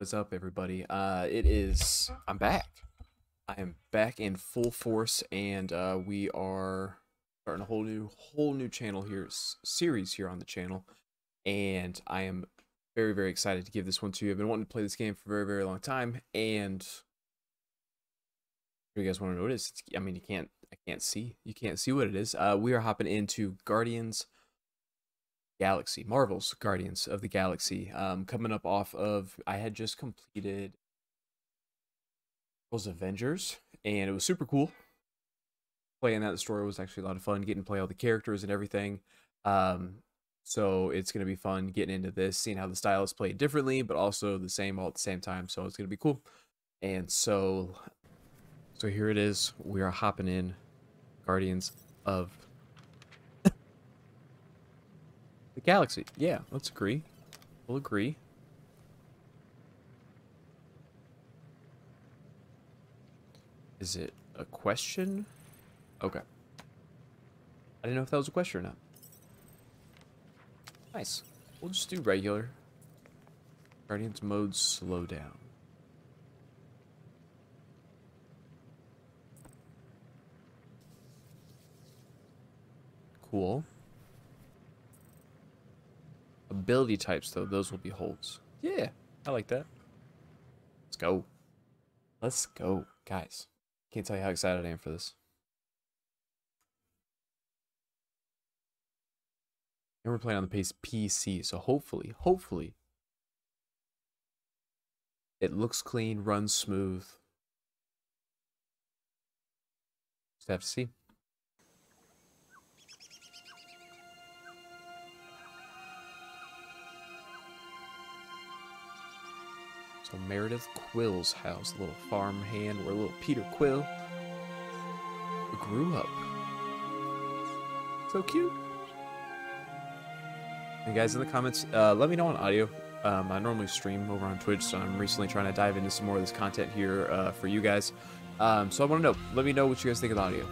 What's up, everybody? I'm back. I am back in full force, and we are starting a whole new channel here, series here on the channel, and I am very, very excited to give this one to you. I've been wanting to play this game for a very, very long time, and if you guys want to know what it is, I mean, you can't see what it is. We are hopping into Marvel's Guardians of the Galaxy. Coming up off of, I had just completed Marvel's Avengers, and it was super cool. Playing that, the story was actually a lot of fun, getting to play all the characters and everything. So it's going to be fun getting into this, seeing how the style is played differently, but also the same all at the same time. So it's going to be cool. And so here it is. We are hopping in Guardians of the Galaxy. Yeah, let's agree. We'll agree. Is it a question? Okay. I didn't know if that was a question or not. Nice. We'll just do regular. Guardians mode slow down. Cool. Ability types, though, those will be holds. Yeah, I like that. Let's go. Let's go, guys. Can't tell you how excited I am for this. And we're playing on the PC, so hopefully, it looks clean, runs smooth. Just have to see. So Meredith Quill's house, a little farmhand where little Peter Quill grew up. So cute. And guys, in the comments, let me know on audio. I normally stream over on Twitch, so I'm recently trying to dive into some more of this content here for you guys. So I want to know, let me know what you guys think of the audio.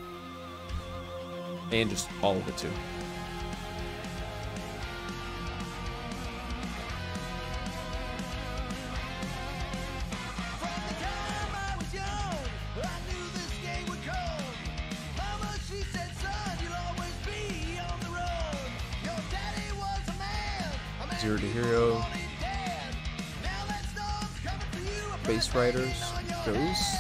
And just all of it too. Writers, ghosts.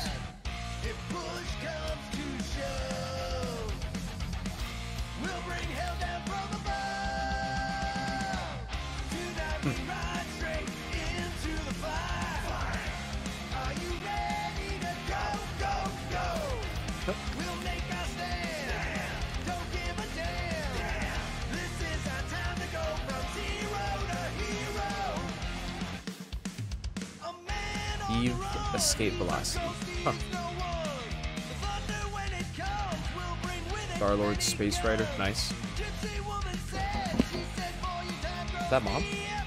Escape velocity. Huh. Star Lord, Space Rider. Nice. Is that mom? Hey,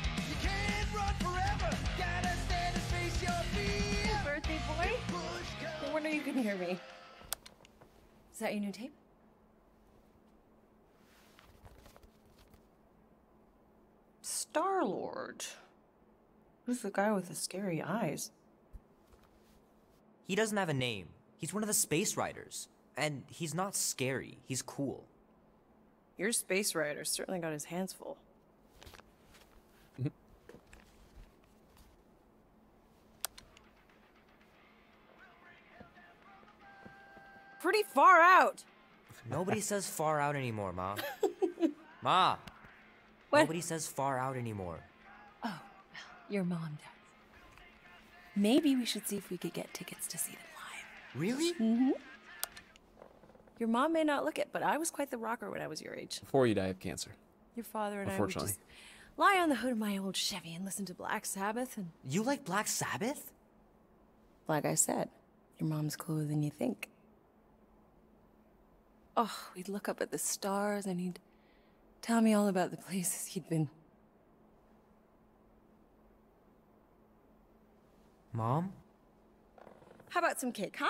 birthday boy. No wonder you couldn't hear me. Is that your new tape? Star Lord. Who's the guy with the scary eyes? He doesn't have a name. He's one of the Space Riders. And he's not scary. He's cool. Your Space Rider certainly got his hands full. Pretty far out! Nobody says far out anymore, Ma. Ma! What? Nobody says far out anymore. Oh, well, your mom does. Maybe we should see if we could get tickets to see them live. Really? Mm-hmm. Your mom may not look it, but I was quite the rocker when I was your age. Before you die of cancer. Your father and I would just lie on the hood of my old Chevy and listen to Black Sabbath and... You like Black Sabbath? Like I said, your mom's cooler than you think. Oh, he'd look up at the stars and he'd tell me all about the places he'd been. Mom? How about some cake, huh?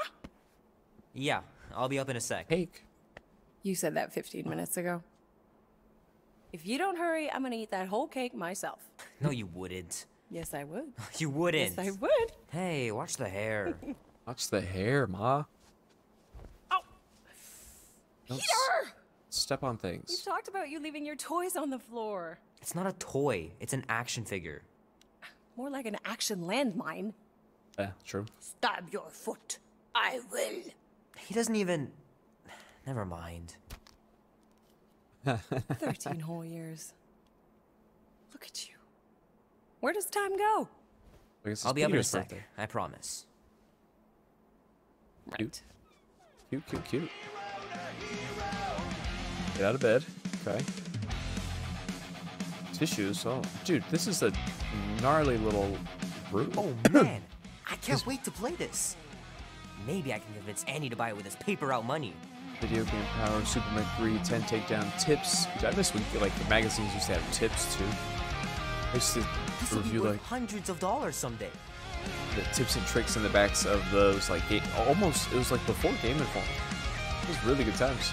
Yeah, I'll be up in a sec. Cake? You said that 15 minutes ago. If you don't hurry, I'm gonna eat that whole cake myself. No, you wouldn't. Yes, I would. You wouldn't. Yes, I would. Hey, watch the hair. Watch the hair, Ma. Oh! Peter! Step on things. We've talked about you leaving your toys on the floor. It's not a toy. It's an action figure. More like an action landmine. Yeah, true. Stab your foot. I will. He doesn't even... Never mind. 13 whole years. Look at you. Where does time go? I'll be up in a sec. I promise. Right. Cute, cute, cute. Get out of bed. Okay. Tissues. Oh, dude, this is a gnarly little room. Oh, man. I can't wait to play this. Maybe I can convince Annie to buy it with his paper-out money. Video game power, Superman 3, 10 takedown tips. Dude, I miss when like the magazines used to have tips too. I used to review like hundreds of dollars someday. The tips and tricks in the backs of those, like almost it was like before Game Inform. It was really good times.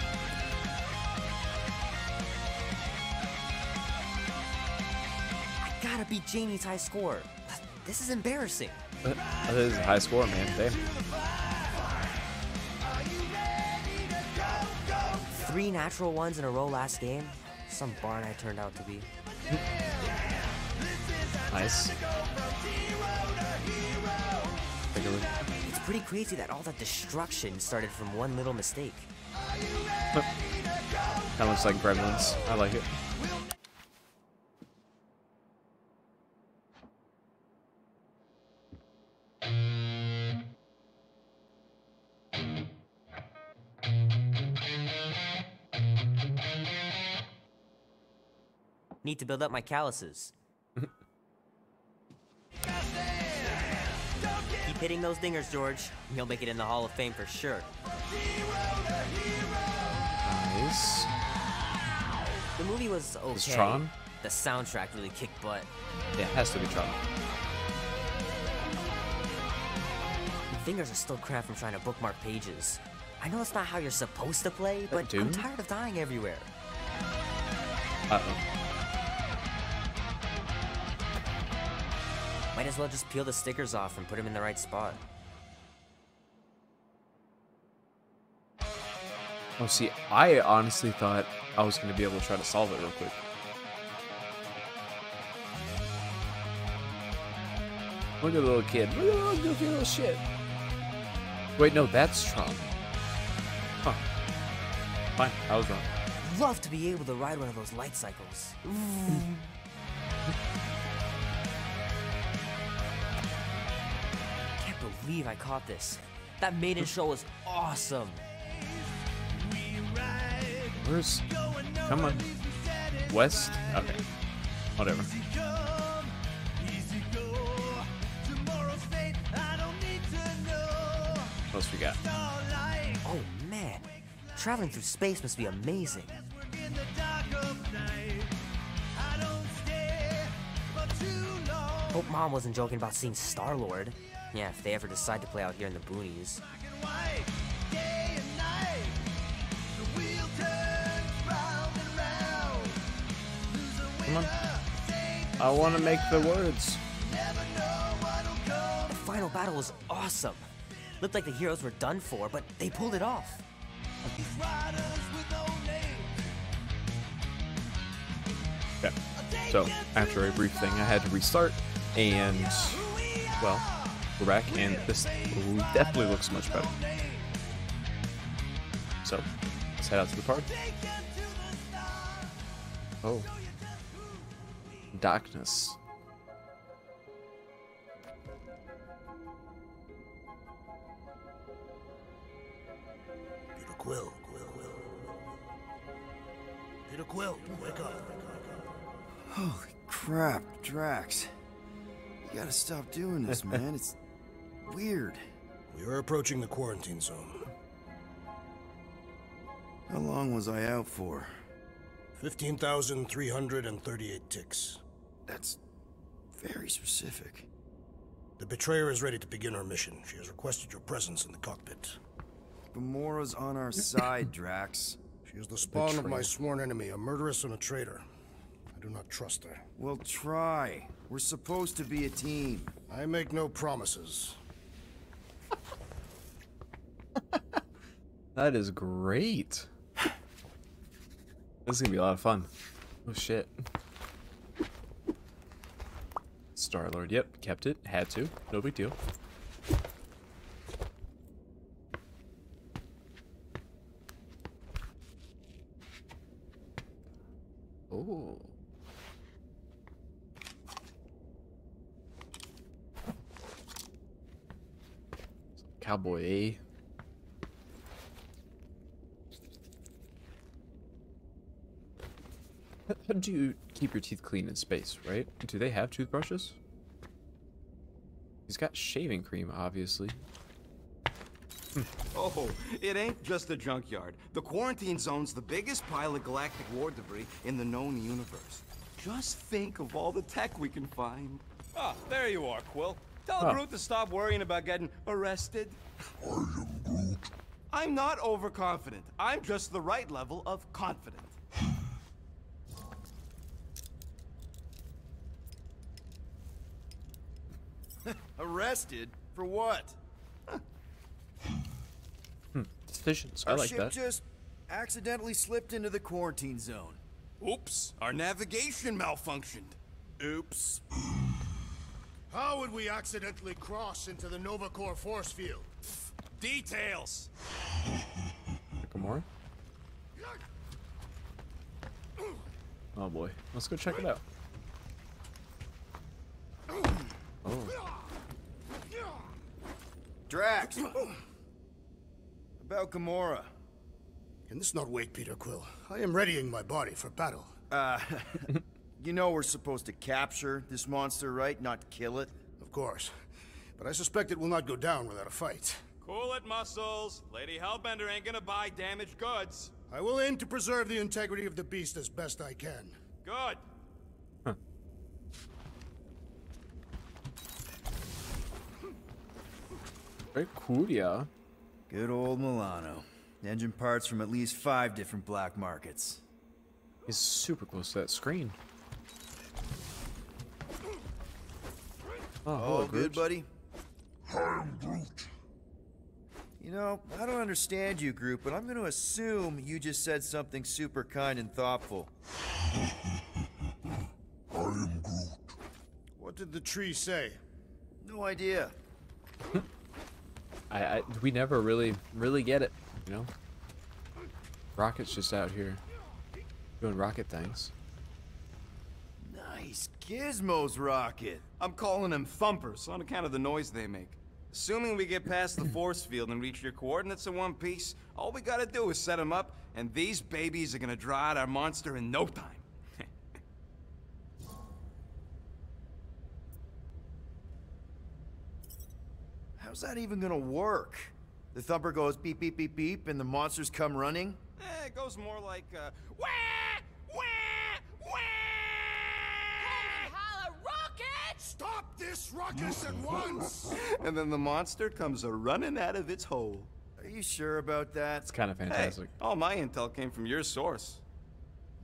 I gotta beat Jamie's high score. This is embarrassing. That is a high score, man. Damn. 3 natural ones in a row last game. Some barn I turned out to be. Nice. It's pretty crazy that all that destruction started from one little mistake. That looks like Gremlins. I like it. Need to build up my calluses. Keep hitting those dingers, George. You'll make it in the Hall of Fame for sure. Nice. The movie was okay. It's Tron? The soundtrack really kicked butt. Yeah, it has to be Tron. My fingers are still cramped from trying to bookmark pages. I know it's not how you're supposed to play, but I'm tired of dying everywhere. Uh-oh. Might as well just peel the stickers off and put them in the right spot. Oh, see, I honestly thought I was going to be able to try to solve it real quick. Look at the little kid. Look at the goofy little shit. Wait, no, that's Tron. Huh. Fine, I was wrong. I'd love to be able to ride one of those light cycles. I believe I caught this. That maiden show was awesome. Where's? Come on. West? Okay. Whatever. What else we got? Oh man. Traveling through space must be amazing. Hope Mom wasn't joking about seeing Star Lord. Yeah, if they ever decide to play out here in the boonies. Come on. I want to make the words. The final battle was awesome. Looked like the heroes were done for, but they pulled it off. Okay. So, after a brief thing, I had to restart, and, well... We're back, and this definitely looks much better. So, let's head out to the park. Oh. Darkness. Peter Quill, Peter Quill, wake up. Holy crap, Drax. You gotta stop doing this, man. It's... weird. We are approaching the quarantine zone. How long was I out for? 15,338 ticks. That's very specific. The Betrayer is ready to begin her mission. She has requested your presence in the cockpit. Gamora's on our side, Drax. She is the spawn of my sworn enemy, a murderess and a traitor. I do not trust her. Well, try. We're supposed to be a team. I make no promises. That is great. This is gonna be a lot of fun. Oh shit. Star Lord, yep, kept it. Had to. No big deal. Oh. Cowboy, eh? How do you keep your teeth clean in space, right? Do they have toothbrushes? He's got shaving cream, obviously. Oh, it ain't just a junkyard. The quarantine zone's the biggest pile of galactic war debris in the known universe. Just think of all the tech we can find. Ah, oh, there you are, Quill. Tell Groot to stop worrying about getting arrested. I am Groot. I'm not overconfident. I'm just the right level of confident. Arrested? For what? Decisions. I like that. Our ship just accidentally slipped into the quarantine zone. Oops. Our navigation malfunctioned. Oops. How would we accidentally cross into the Nova Corps force field? Details. Gamora? Oh boy. Let's go check it out. Oh. Drax! About Gamora. Can this not wait, Peter Quill? I am readying my body for battle. You know we're supposed to capture this monster, right? Not kill it? Of course. But I suspect it will not go down without a fight. Cool it, Muscles. Lady Hellbender ain't gonna buy damaged goods. I will aim to preserve the integrity of the beast as best I can. Good. Very cool, yeah. Good old Milano. Engine parts from at least 5 different black markets. He's super close to that screen. Oh good, buddy. I'm Groot. You know, I don't understand you, Groot, but I'm going to assume you just said something super kind and thoughtful. I am Groot. What did the tree say? No idea. We never really get it, you know? Rocket's just out here doing rocket things. Nice gizmos, Rocket. I'm calling them thumpers on account of the noise they make. Assuming we get past the force field and reach your coordinates in one piece, all we gotta do is set them up, and these babies are gonna draw out our monster in no time. How's that even gonna work? The thumper goes beep, beep, beep, beep, and the monsters come running? Eh, it goes more like, wah! Wah! Wah! Holy holla, Rocket! Stop this ruckus at once! And then the monster comes a-running out of its hole. Are you sure about that? It's kind of fantastic. Hey, all my intel came from your source.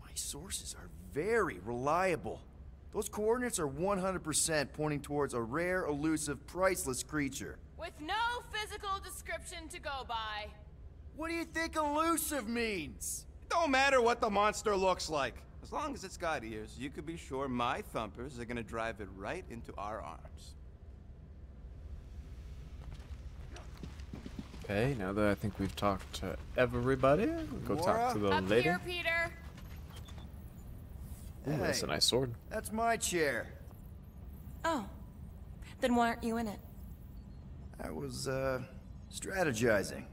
My sources are very reliable. Those coordinates are 100% pointing towards a rare, elusive, priceless creature. With no physical description to go by. What do you think elusive means? It don't matter what the monster looks like. As long as it's got ears, you could be sure my thumpers are gonna drive it right into our arms. Okay, now that I think we've talked to everybody, we'll go talk to the lady. Up here, Peter. Ooh, hey, that's a nice sword. That's my chair. Oh. Then why aren't you in it? I was, strategizing.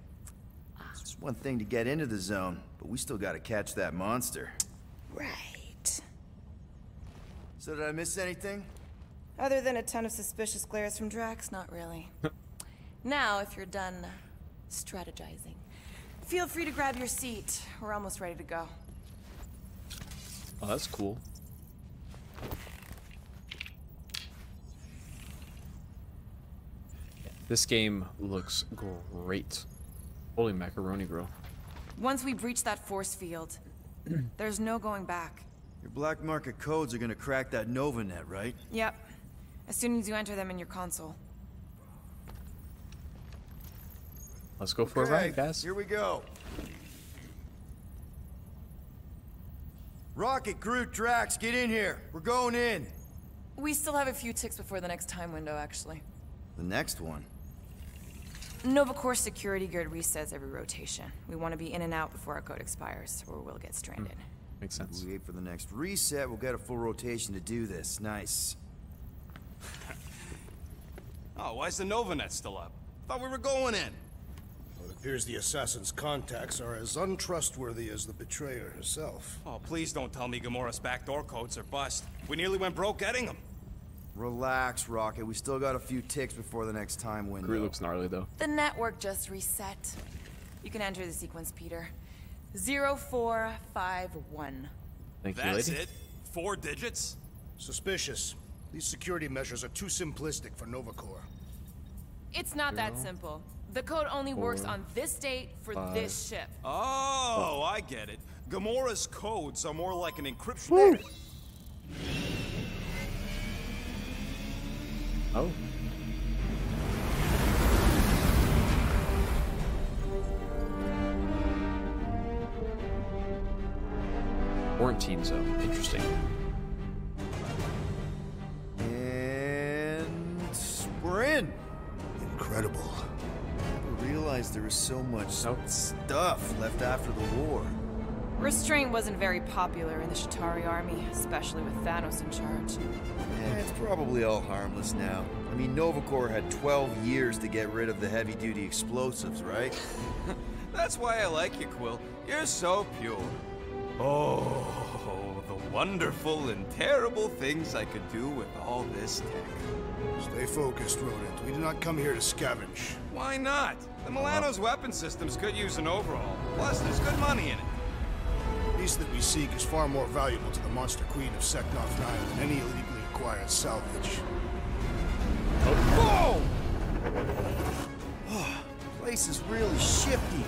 It's just one thing to get into the zone, but we still gotta catch that monster. Right. So did I miss anything? Other than a ton of suspicious glares from Drax, not really. Now, if you're done strategizing, feel free to grab your seat. We're almost ready to go. Oh, that's cool. This game looks great. Holy macaroni grill. Once we breach that force field, there's no going back. Your black market codes are gonna crack that NovaNet, right? Yep. As soon as you enter them in your console. Let's go for a ride, guys. Here we go. Rocket, Groot, Drax, get in here. We're going in. We still have a few ticks before the next time window, actually. The next one? Nova Corps security guard resets every rotation. We want to be in and out before our code expires, or we'll get stranded. Makes sense. We wait for the next reset. We'll get a full rotation to do this. Nice. Oh, why is the NovaNet still up? Thought we were going in. Well, it appears the assassin's contacts are as untrustworthy as the betrayer herself. Oh, please don't tell me Gamora's backdoor codes are bust. We nearly went broke getting them. Relax, Rocket. We still got a few ticks before the next time window. Groot looks gnarly, though. The network just reset. You can enter the sequence, Peter. 0451. Thank you, lady. That's it? 4 digits? Suspicious. These security measures are too simplistic for Nova Corps. It's not that simple. The code only works on this date for this ship. Oh, I get it. Gamora's codes are more like an encryption. Oh. Quarantine zone. Interesting. Incredible. I realized there was so much stuff left after the war. Restraint wasn't very popular in the Chitauri army, especially with Thanos in charge. Yeah, it's probably all harmless now. I mean, Nova Corps had 12 years to get rid of the heavy-duty explosives, right? That's why I like you, Quill. You're so pure. Oh, the wonderful and terrible things I could do with all this tech. Stay focused, Rodent. We did not come here to scavenge. Why not? The Milano's weapon systems could use an overhaul. Plus, there's good money in it. The piece that we seek is far more valuable to the monster queen of Seknoth 9 than any illegally acquired salvage. Oh. Whoa! Place is really shifty.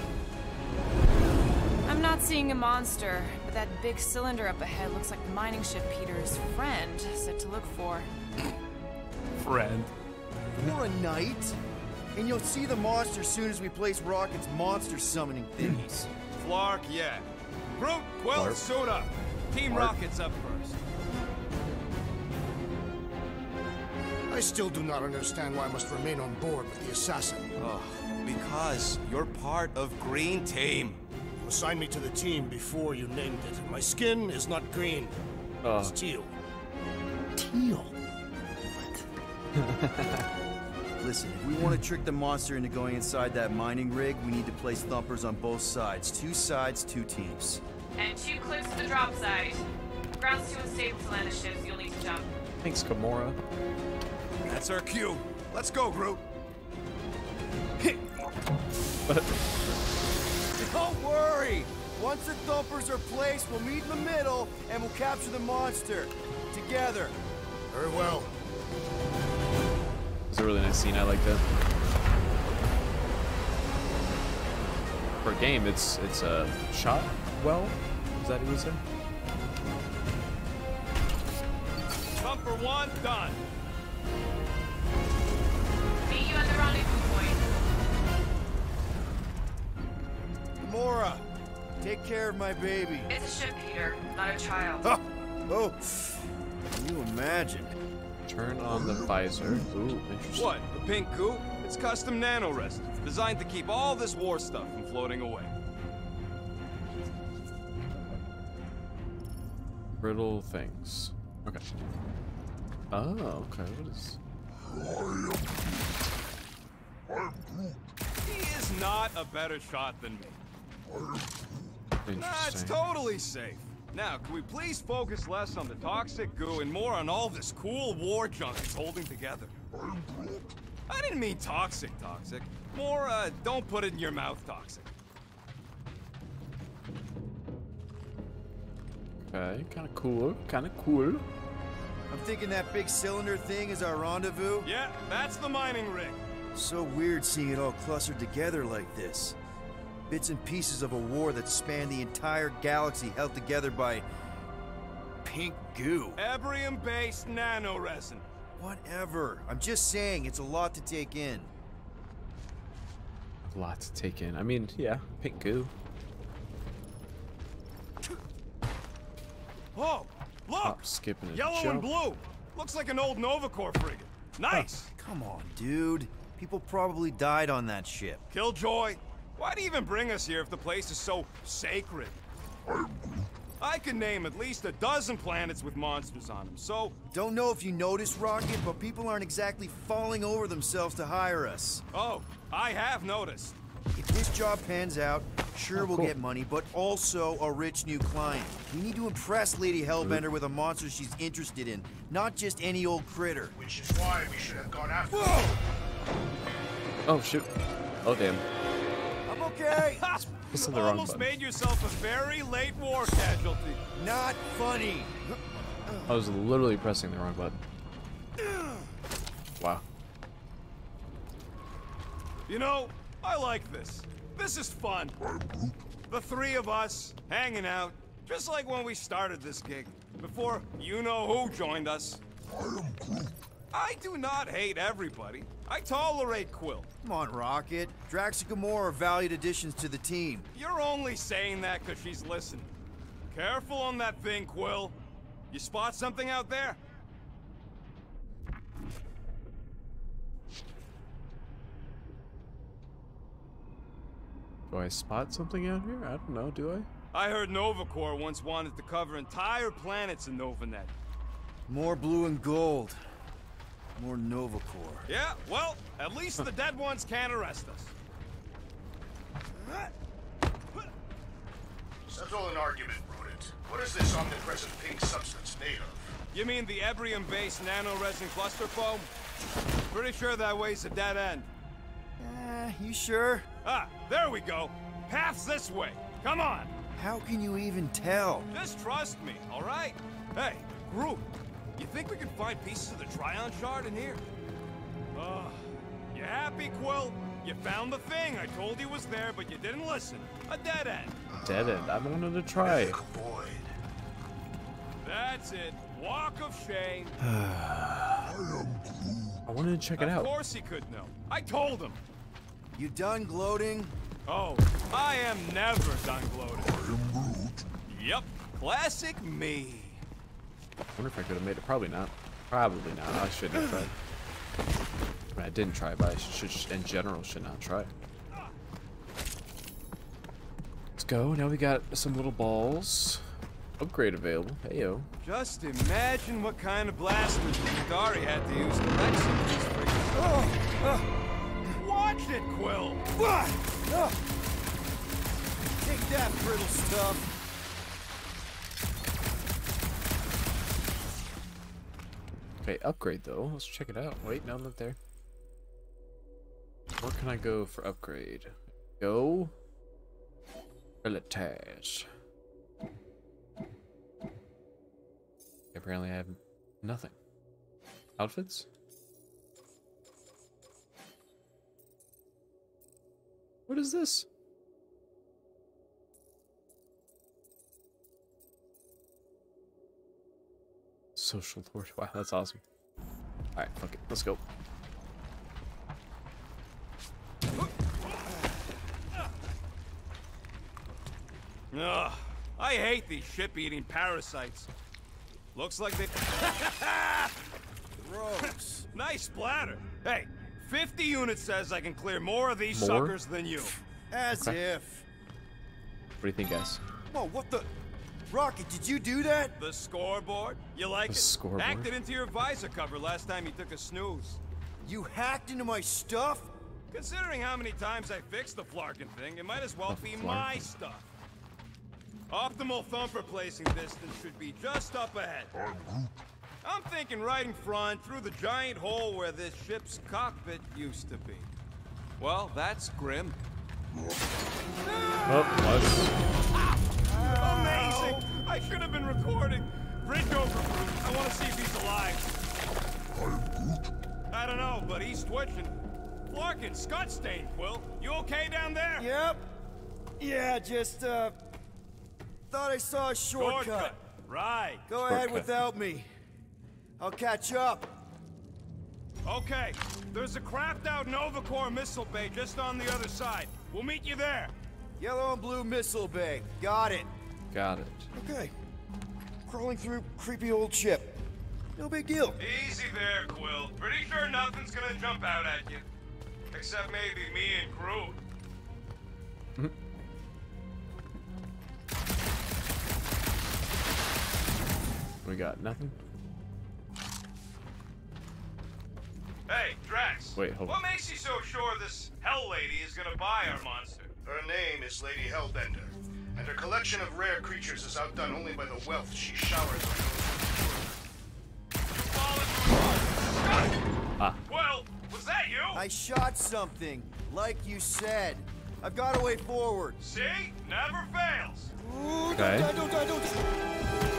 I'm not seeing a monster, but that big cylinder up ahead looks like the mining ship Peter's friend said to look for. Friend. For a night, and you'll see the monster soon as we place Rocket's monster summoning thingies. Flark, yeah. Groot, Quill, suit up. Team Rocket's up first. I still do not understand why I must remain on board with the assassin. Oh, because you're part of Green Team. You assigned me to the team before you named it. My skin is not green. It's teal. Teal. Listen, if we want to trick the monster into going inside that mining rig, we need to place thumpers on both sides. 2 sides, 2 teams. And 2 clips to the drop side. Ground's too unstable to land the ships, you'll need to jump. Thanks, Gamora. That's our cue. Let's go, Groot. Don't worry! Once the thumpers are placed, we'll meet in the middle, and we'll capture the monster. Together. Very well. It's a really nice scene. I like that. For a game, it's a shot well. Is that what you said? Number 1 done. See you at the rendezvous point. Mora, take care of my baby. It's a ship, Peter, not a child. Oh, can you imagine? Turn on the visor. Ooh, interesting. What? The pink goo? It's custom nano-rest. It's designed to keep all this war stuff from floating away. Brittle things. Okay. Oh, okay. What is... I'm Groot. He is not a better shot than me. Interesting. That's totally safe. Now, can we please focus less on the toxic goo and more on all this cool war junk that's holding together? I didn't mean toxic, toxic. More, don't put it in your mouth, toxic. Okay, kind of cool, kind of cool. I'm thinking that big cylinder thing is our rendezvous? Yeah, that's the mining rig. So weird seeing it all clustered together like this. Bits and pieces of a war that spanned the entire galaxy held together by pink goo. Abrium-based nanoresin. Whatever. I'm just saying, it's a lot to take in. A lot to take in. I mean, yeah, pink goo. Whoa! Look! Oh, skipping it. Yellow and blue. Looks like an old Nova Corps frigate. Nice. Come on, dude. People probably died on that ship. Killjoy, why'd he even bring us here if the place is so sacred? I can name at least a dozen planets with monsters on them, so... Don't know if you noticed, Rocket, but people aren't exactly falling over themselves to hire us. Oh, I have noticed. If this job pans out, sure we'll get money, but also a rich new client. We need to impress Lady Hellbender with a monster she's interested in, not just any old critter. Which is why we should have gone after her. Oh, shoot. Oh, damn. I'm okay. You almost made yourself a very late war casualty. Not funny. I was literally pressing the wrong button. Wow. You know, I like this. This is fun. The three of us hanging out, just like when we started this gig, before you know who joined us. I do not hate everybody. I tolerate Quill. Come on, Rocket. Drax and Gamora are valued additions to the team. You're only saying that because she's listening. Careful on that thing, Quill. You spot something out there? Do I spot something out here? I don't know, do I? I heard Nova Corps once wanted to cover entire planets in NovaNet. More blue and gold. More Nova Corps. Yeah, well, at least the dead ones can't arrest us. Settle an argument, Rodent. What is this omnipresent pink substance made of? You mean the ebrium-based nanoresin cluster foam? Pretty sure that way's a dead end. You sure? Ah, there we go. Path's this way. Come on. How can you even tell? Just trust me, all right? Hey, Groot, you think we can find pieces of the Trion Shard in here? You happy, Quill? You found the thing I told you was there, but you didn't listen. A dead end. Dead end. I wanted to try. Void. That's it. Walk of shame. I wanted to check it out. Of course he could know. I told him. You done gloating? Oh, I am never done gloating. I am Groot. Yep, classic me. I wonder if I could have made it. Probably not. Probably not. I shouldn't have tried. I mean, I didn't try, but I should, in general, should not try. Let's go. Now we got some little balls. Upgrade available. Heyo. Just imagine what kind of blaster Chitauri had to use to wreck some of these freaking. Watch it, Quill! Take that, brittle stuff! Okay, upgrade though. Let's check it out. Wait, no, I'm not there. Where can I go for upgrade? Go. Relatage. Apparently I have nothing. Outfits? What is this? Social Lord. Wow, that's awesome. Alright, fuck it. Let's go. Ugh, I hate these ship-eating parasites. Looks like they... Gross. Nice splatter. Hey. 50 units says I can clear more of these suckers than you. As if. What do you think, guys? Whoa, what the? Rocket, did you do that? The scoreboard? You like it? The scoreboard? Hacked it into your visor cover last time you took a snooze. You hacked into my stuff? Considering how many times I fixed the Flarkin thing, it might as well be my stuff. Optimal thumper placing distance should be just up ahead. I'm thinking right in front, through the giant hole where this ship's cockpit used to be. Well, that's grim. Amazing! I should have been recording. Bridge over, Groot. I want to see if he's alive. I don't know, but he's twitching. Flarkin, Scott Stain, Quill. You okay down there? Yep. Yeah, just, thought I saw a shortcut. Right. Go ahead without me. I'll catch up. Okay. There's a crapped out Nova Corps missile bay just on the other side. We'll meet you there. Yellow and blue missile bay. Got it. Got it. Okay. Crawling through creepy old ship. No big deal. Easy there, Quill. Pretty sure nothing's gonna jump out at you. Except maybe me and Groot. We got nothing. Hey, Drax. Wait, hold on. What makes you so sure this Hell Lady is gonna buy our monster? Her name is Lady Hellbender, and her collection of rare creatures is outdone only by the wealth she showers on those who fall into her arms. Well, was that you? I shot something, like you said. I've got a way forward. See? Never fails. Ooh, okay. Don't die.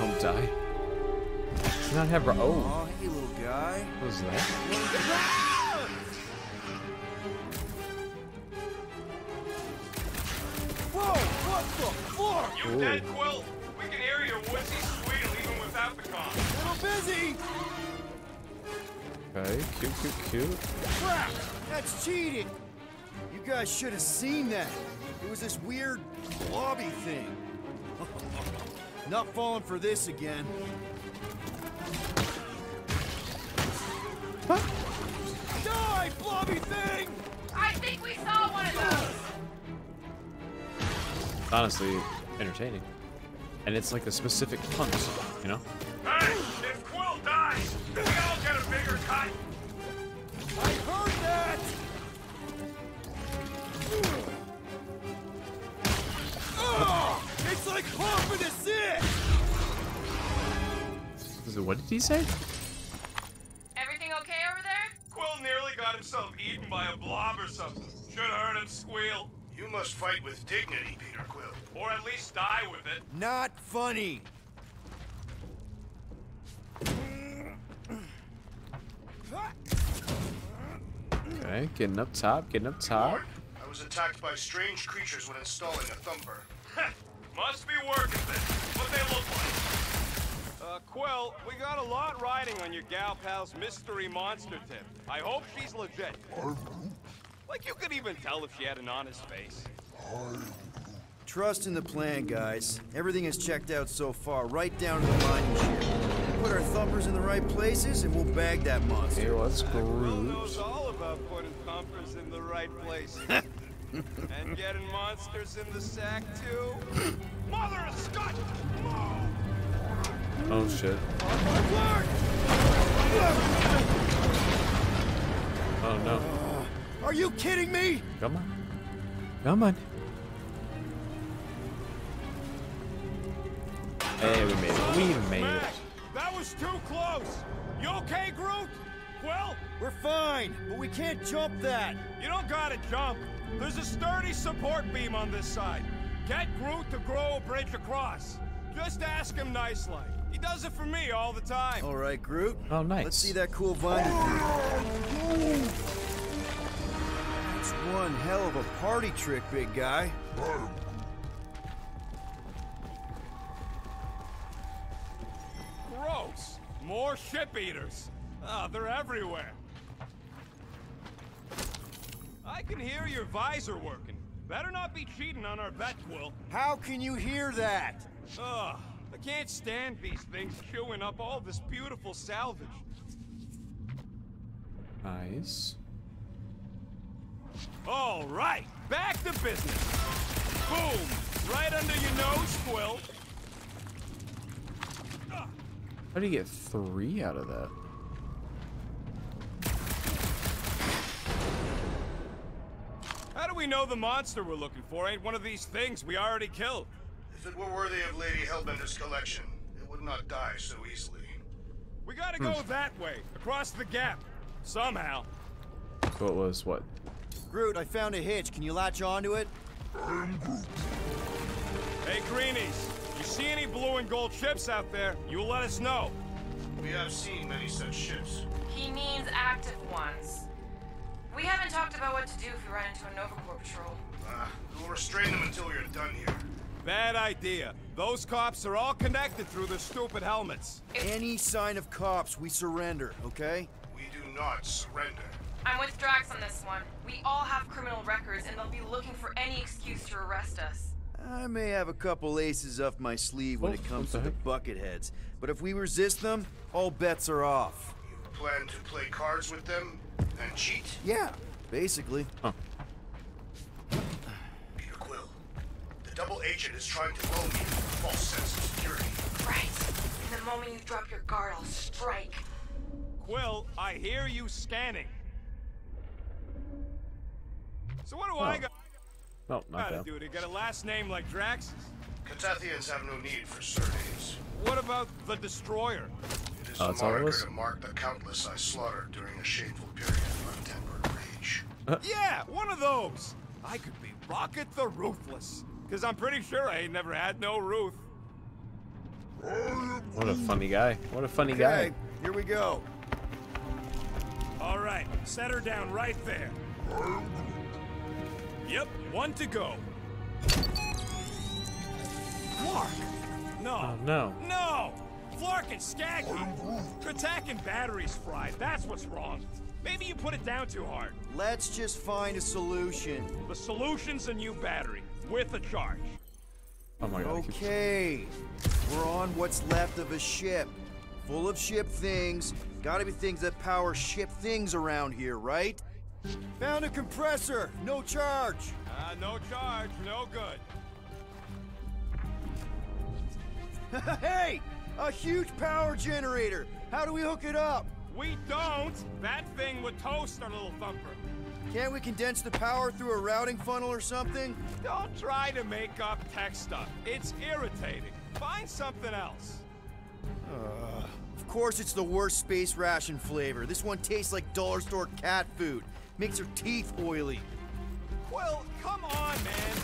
Don't die. Not have her. Oh, hey little guy. What was that? Whoa! What the fuck? You dead, Quill? We can hear your wussy squeal even without the cough. A little busy. Okay, cute. Crap! That's cheating. You guys should have seen that. It was this weird blobby thing. Not falling for this again. Huh? Die, blobby thing! I think we saw one of those! Honestly, entertaining. And it's like a specific punt, you know? Hey! If Quill dies, we all get a bigger cut! I heard that! Oh, it's like half of this it! What did he say? Himself eaten by a blob or something. Should have heard him squeal. You must fight with dignity, Peter Quill. Or at least die with it. Not funny. Okay, getting up top. I was attacked by strange creatures when installing a thumper. Must be working this. What they look like. Quill, we got a lot riding on your gal pal's mystery monster tip. I hope she's legit. Like, you could even tell if she had an honest face. Trust in the plan, guys. Everything is checked out so far, right down to the lion's share. Put our thumpers in the right places, and we'll bag that monster. Hey, what's Groot? Groot knows all about putting thumpers in the right places. And getting monsters in the sack, too. Mother of Scott! Oh, shit. Oh no. Are you kidding me? Come on. Hey, we made it. That was too close. You okay, Groot? Well, we're fine, but we can't jump that. You don't gotta jump. There's a sturdy support beam on this side. Get Groot to grow a bridge across. Just ask him nicely. He does it for me all the time. All right, Groot. Oh, nice. Let's see that cool vine. It's one hell of a party trick, big guy. Gross. More ship eaters. Ah, they're everywhere. I can hear your visor working. Better not be cheating on our bet, Quill. How can you hear that? Ugh. I can't stand these things chewing up all this beautiful salvage. Nice. All right, back to business. Boom! Right under your nose, Quill. How do you get 3 out of that? How do we know the monster we're looking for ain't one of these things we already killed? If it were worthy of Lady Hellbender's collection, it would not die so easily. We gotta go that way, across the gap, somehow. So it was what? Groot, I found a hitch. Can you latch onto it? I'm Groot. Hey, Greenies, you see any blue and gold ships out there, you let us know. We have seen many such ships. He means active ones. We haven't talked about what to do if we run into a Nova Corps patrol. We'll restrain them until we're done here. Bad idea. Those cops are all connected through their stupid helmets. Any sign of cops, we surrender, okay? We do not surrender. I'm with Drax on this one. We all have criminal records, and they'll be looking for any excuse to arrest us. I may have a couple aces up my sleeve when it comes to the bucketheads, but if we resist them, all bets are off. You plan to play cards with them and cheat? Yeah, basically. Huh. Peter Quill, the double agent is trying to loan me a false sense of security. Right. And the moment you drop your guard, I'll strike. Quill, I hear you scanning. So what do I got? Oh, not bad. Dude, you got a last name like Drax's? Katathians have no need for surnames. What about the Destroyer? It is a marker to mark the countless I slaughtered during a shameful period of untempered rage. Yeah, one of those! I could be Rocket the Ruthless, because I'm pretty sure I ain't never had no Ruth. What a funny guy. What a funny guy. Here we go. All right, set her down right there. Yep, one to go. Flark! No. Oh, no. No! Flark and Skaggy! Attack and batteries fried, that's what's wrong. Maybe you put it down too hard. Let's just find a solution. The solution's a new battery, with a charge. Oh my god. Okay, we're on what's left of a ship. Full of ship things. Gotta be things that power ship things around here, right? Found a compressor! No charge! No charge, no good. Hey! A huge power generator! How do we hook it up? We don't! That thing would toast our little thumper. Can't we condense the power through a routing funnel or something? Don't try to make up tech stuff. It's irritating. Find something else. Of course it's the worst space ration flavor. This one tastes like dollar store cat food. Makes her teeth oily. Well, come on, man.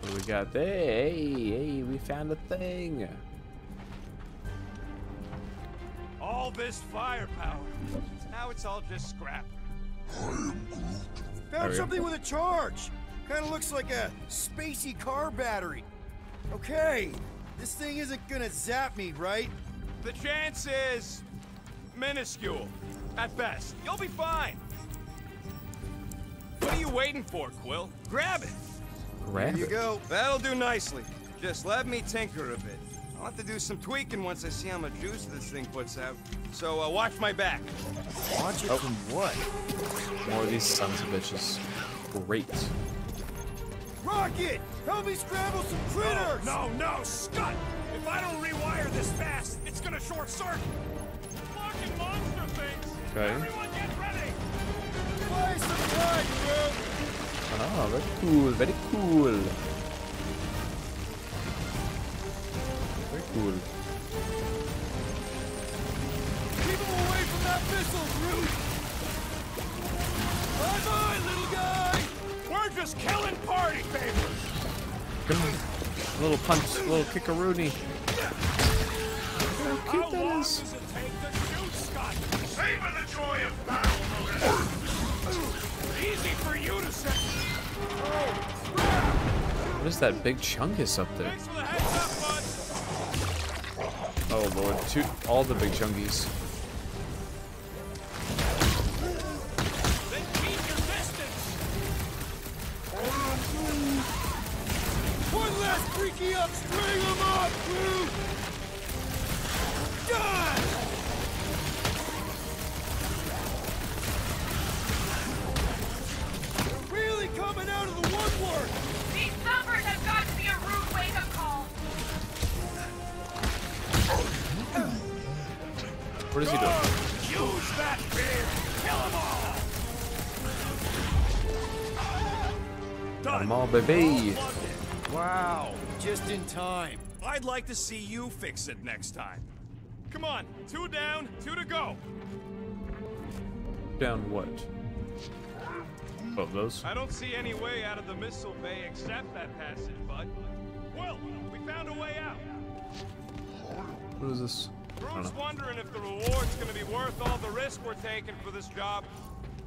What do we got there? Hey, we found a thing. All this firepower. Now it's all just scrap. Found something with a charge. Kind of looks like a spacey car battery. Okay, this thing isn't gonna zap me, right? The chance is minuscule, at best. You'll be fine. What are you waiting for, Quill? Grab it. Grab it. There you go. That'll do nicely. Just let me tinker a bit. I'll have to do some tweaking once I see how much juice this thing puts out. So watch my back. Watch it from what? More of these sons of bitches. Great. Rocket, help me scramble some critters! No, no, no, Scott! If I don't rewire this fast, it's gonna short circuit. Monster things. Okay. Everyone get ready. Play some time, Groot. Ah, very cool, very cool. Very cool. Keep him away from that missile, Groot. Bye bye, little guy. We're just killing party favors. Little punch, little kickaroony. How cute that is. Savor the joy of battle. Easy for you to say. What is that big chungus up there? Oh lord, shoot all the big chungies. One last freaky up, string them up, Groot! God! Coming out of the woodwork! These thumpers have got to be a rude wake-up call! What is he doing? Use that beard! Kill them all! Done! Come on, baby! Wow, just in time. I'd like to see you fix it next time. Come on, 2 down, 2 to go. Down what? Of those. I don't see any way out of the missile bay except that passage, bud. Well, we found a way out. What is this? Groot's wondering if the reward's gonna be worth all the risk we're taking for this job.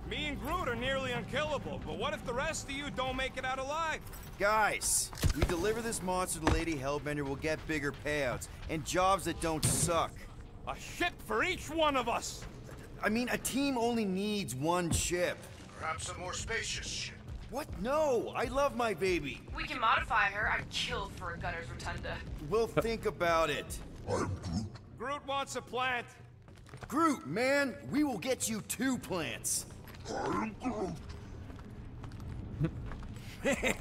Me and Groot are nearly unkillable, but what if the rest of you don't make it out alive? Guys, we deliver this monster to Lady Hellbender, we'll get bigger payouts, and jobs that don't suck. A ship for each one of us! I mean, a team only needs one ship. Perhaps a more spacious ship. What? No! I love my baby! We can modify her. I'd kill for a gunner's rotunda. We'll think about it. I'm Groot. Groot wants a plant. Groot, man! We will get you 2 plants. I'm Groot.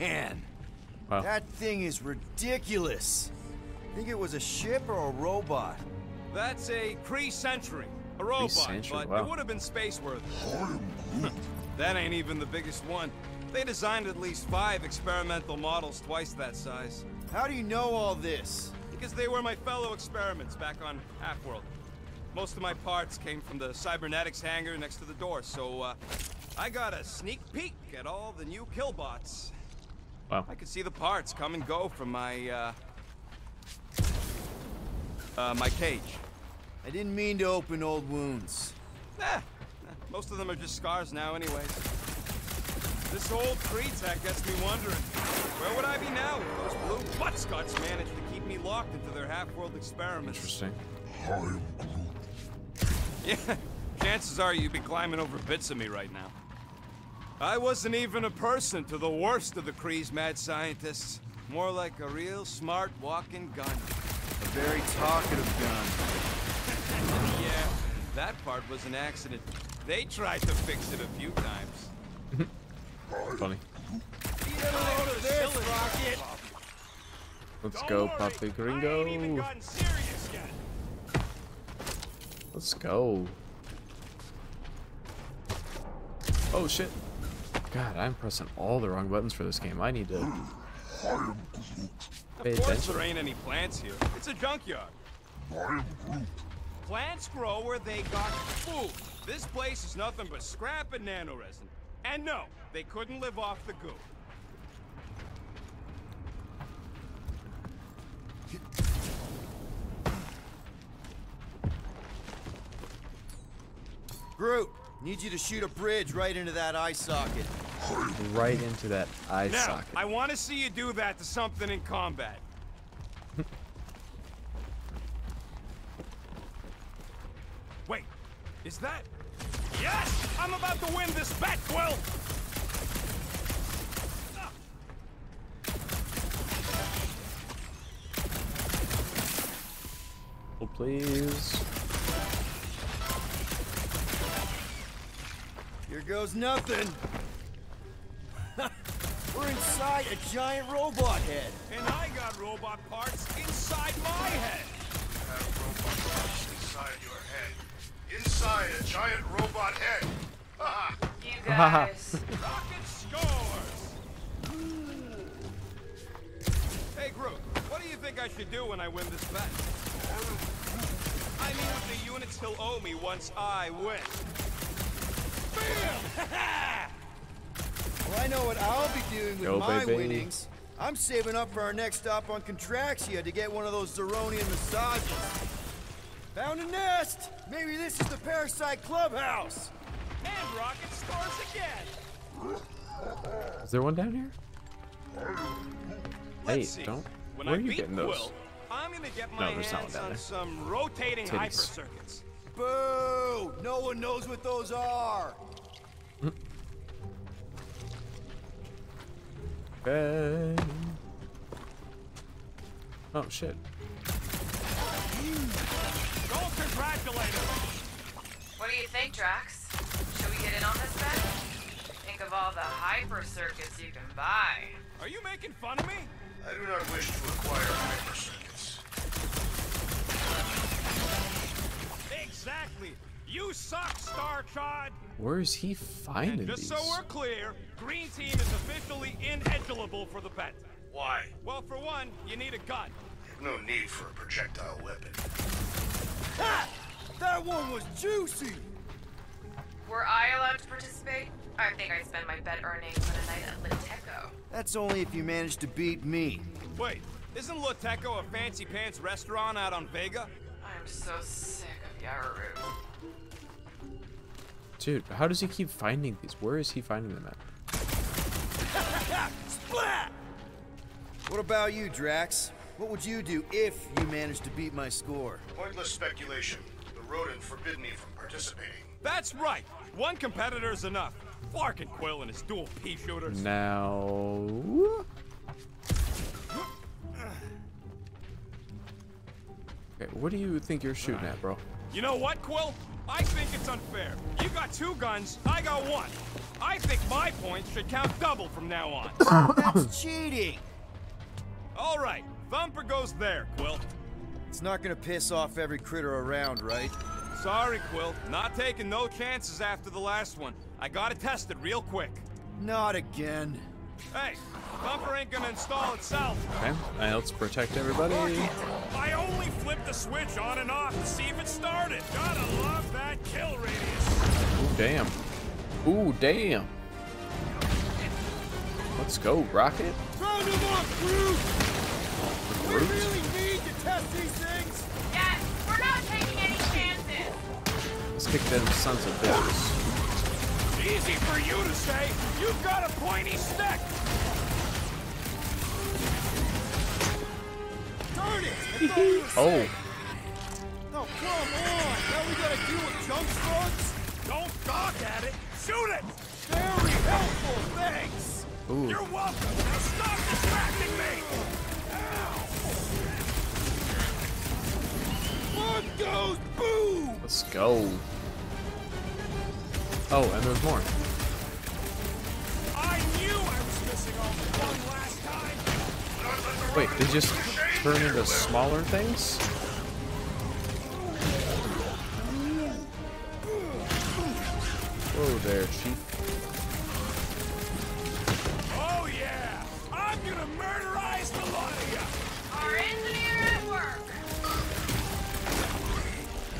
Man! Wow. That thing is ridiculous. Think it was a ship or a robot? That's a Cree-century. A robot, but wow. It would have been space-worthy. That ain't even the biggest one. They designed at least 5 experimental models twice that size. How do you know all this? Because they were my fellow experiments back on Half World. Most of my parts came from the cybernetics hangar next to the door, so I got a sneak peek at all the new killbots. Wow. I could see the parts come and go from my my cage. I didn't mean to open old wounds. Nah, most of them are just scars now anyways. This old Cree tech gets me wondering, where would I be now if those blue buttscots managed to keep me locked into their half-world experiments? Interesting. Yeah, chances are you'd be climbing over bits of me right now. I wasn't even a person to the worst of the Cree's mad scientists. More like a real smart walking gun. A very talkative gun. Yeah, that part was an accident. They tried to fix it a few times. Funny. Let's go, Papi Gringo. Let's go. Oh shit. God, I'm pressing all the wrong buttons for this game. I need to pay attention. Of course there ain't any plants here. It's a junkyard. Plants grow where they got food. This place is nothing but scrap and nanoresin. And no, they couldn't live off the goo. Groot, need you to shoot a bridge right into that eye socket. Right into that eye socket. I want to see you do that to something in combat. Wait, is that? Yes! I'm about to win this bet, Quill! Oh, please. Here goes nothing. We're inside a giant robot head. And I got robot parts inside my head. You have robot parts inside your head. Inside a giant robot head. Ah. You guys. Rocket scores. Hey Groot, what do you think I should do when I win this bet? I mean, the units still owe me once I win. Bam! Well, I know what I'll be doing with my winnings. I'm saving up for our next stop on Contraxia to get one of those Zeronian massages. Found a nest! Maybe this is the Parasite Clubhouse! And Rocket scores again! Is there one down here? Hey, don't. Where are you getting those? I'm gonna get my hands on some rotating hyper circuits. Boo! No one knows what those are! Okay. Oh, shit. Don't congratulate him. What do you think, Drax? Should we get in on this bet? Think of all the hyper circuits you can buy. Are you making fun of me? I do not wish to acquire hyper circuits. Exactly. You suck, Star Chod. Where is he finding these? Just so we're clear, Green Team is officially ineligible for the bet. Why? Well, for one, you need a gun. No need for a projectile weapon. Ha! That one was juicy! Were I allowed to participate? I think I'd spend my bet earnings on a night at Luteco. That's only if you manage to beat me. Wait, isn't Luteco a fancy pants restaurant out on Vega? I'm so sick of Yaru. Dude, how does he keep finding these? Where is he finding them at? Splat! What about you, Drax? What would you do if you managed to beat my score? Pointless speculation. The rodent forbid me from participating. That's right! One competitor is enough. Flark and Quill and his dual pea shooters. Now... Okay, what do you think you're shooting at, bro? You know what, Quill? I think it's unfair. You got two guns, I got one. I think my points should count double from now on. That's cheating. All right, Thumper goes there, Quill. It's not gonna piss off every critter around, right? Sorry, Quill. Not taking no chances after the last one. I gotta test it real quick. Not again. Hey, Thumper ain't gonna install itself. Okay, let's protect everybody. I only flipped the switch on and off to see if it started. Gotta love that kill radius. Ooh, damn. Ooh, damn. Let's go, Rocket. Round him off, Groot. We really need to test these things. Yes, we're not taking any chances. Let's kick them sons of bitches. Easy for you to say. You've got a pointy stick. Darn it! I thought you were sick. Oh, come on! Now we gotta deal with jump slugs? Don't gawk at it. Shoot it! Very helpful, thanks. Ooh. You're welcome. Now stop distracting me. Ow. One goes boom. Let's go. Oh, and there's more. I knew I was missing off one last time. Wait, they just turn into smaller things? Whoa there, Chief. Oh yeah! I'm gonna murderize the lot of you! Our engineer at work!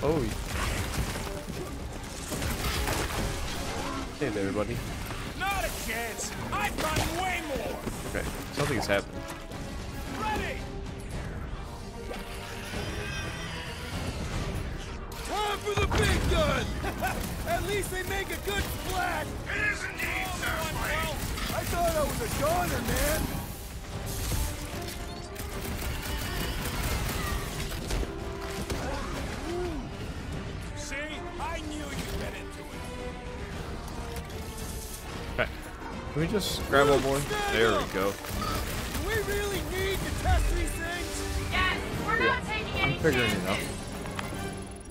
Oh yeah. Hey there, buddy. Not a chance. I've gotten way more. Okay, something's happened. Ready. Time for the big gun. At least they make a good splash. It is indeed, sir. I thought I was a goner, man. See, I knew you'd get into it. Can we just grab one more? There we go. We really need to test these things. Yes, we're not taking any chances. I'm figuring it out.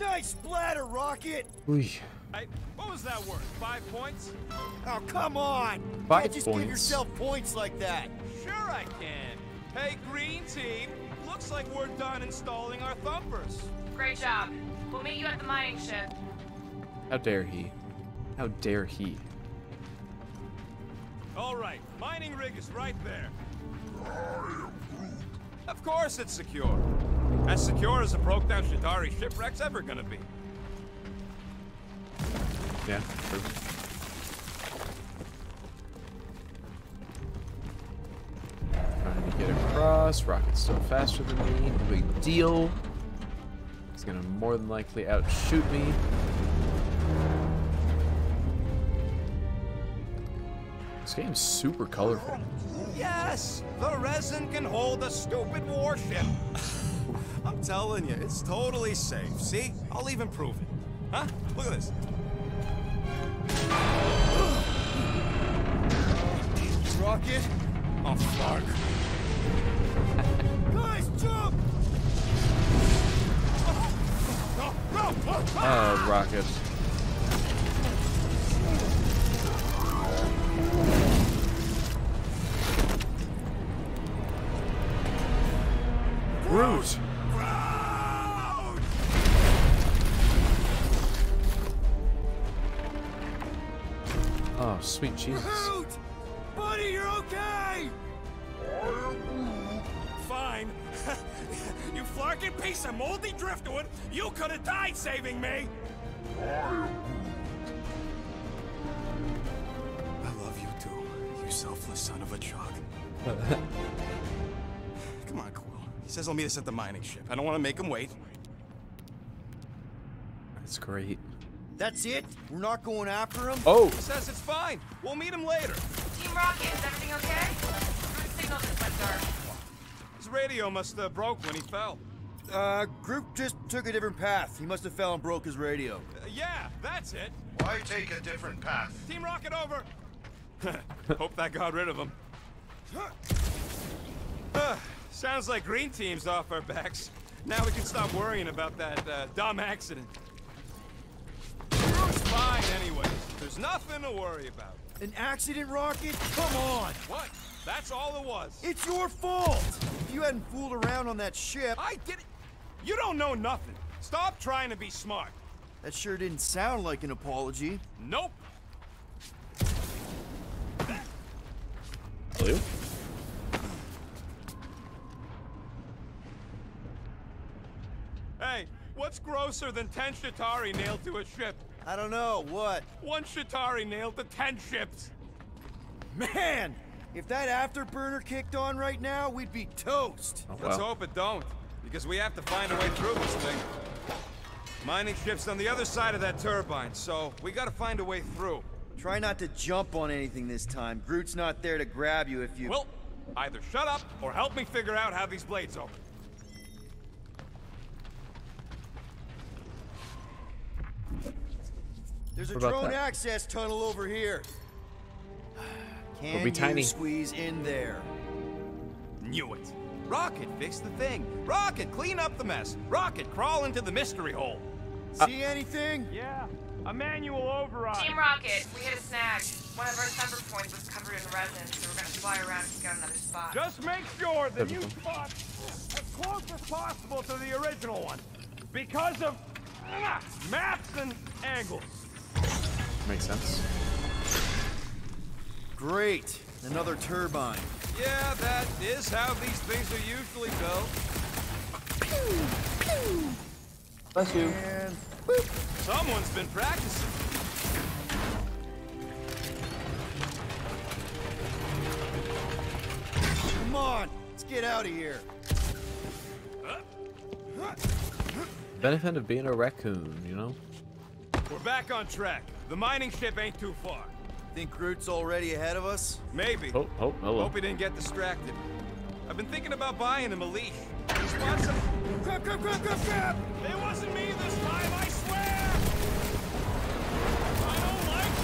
Nice splatter, Rocket. Hey, what was that worth? 5 points? Oh, come on. 5 points. You just give yourself points like that. Sure I can. Hey, green team. Looks like we're done installing our thumpers. Great job. We'll meet you at the mining ship. How dare he? How dare he? All right, mining rig is right there. Of course it's secure. As secure as a broke-down Chitauri shipwreck's ever gonna be. Yeah, true. Trying to get across. Rocket's still faster than me. Big deal. He's gonna more than likely outshoot me. This game's super colorful. Yes! The resin can hold a stupid warship. I'm telling you, it's totally safe. See? I'll even prove it. Huh? Look at this. Rocket? Oh, fuck. Guys, jump! Oh, Rocket. Groot! Oh, sweet Jesus. Groot! Buddy, you're okay! Fine. You flarkin' piece of moldy driftwood! You could have died saving me! I love you too, you selfless son of a chog. Come on, Quill. He says I'll meet us at the mining ship. I don't want to make him wait. That's great. That's it? We're not going after him? Oh. He says it's fine. We'll meet him later. Team Rocket, is everything okay? Groot's signal just went dark. His radio must have broke when he fell. Groot just took a different path. He must have fell and broke his radio. Yeah, that's it. Why take a different path? Team Rocket over. Hope that got rid of him. Sounds like green team's off our backs. Now we can stop worrying about that dumb accident. Groot's fine anyway. There's nothing to worry about. An accident, Rocket? Come on! What? That's all it was. It's your fault! If you hadn't fooled around on that ship... I didn't... You don't know nothing. Stop trying to be smart. That sure didn't sound like an apology. Nope. Blue? Hey, what's grosser than 10 Chitauri nailed to a ship? I don't know, what? One Chitauri nailed to 10 ships. Man! If that afterburner kicked on right now, we'd be toast. Oh, wow. Let's hope it don't, because we have to find a way through this thing. Mining ship's on the other side of that turbine, so we gotta find a way through. Try not to jump on anything this time. Groot's not there to grab you if you... Well, either shut up or help me figure out how these blades open. There's a drone access tunnel over here. Can you squeeze in there? Knew it. Rocket, fix the thing. Rocket, clean up the mess. Rocket, crawl into the mystery hole. See anything? Yeah, a manual override. Team Rocket, we hit a snag. One of our center points was covered in resin, so we're gonna fly around to get another spot. Just make sure that you spot as close as possible to the original one, because of maps and angles. Makes sense. Great! Another turbine. Yeah, that is how these things are usually built. Bless you. And boop. Someone's been practicing. Come on, let's get out of here. Benefit of being a raccoon, you know? We're back on track. The mining ship ain't too far. Think Groot's already ahead of us? Maybe. Oh, hello. Hope he didn't get distracted. I've been thinking about buying him a leash. Just want some... Crap! It wasn't me this time, I swear! I don't like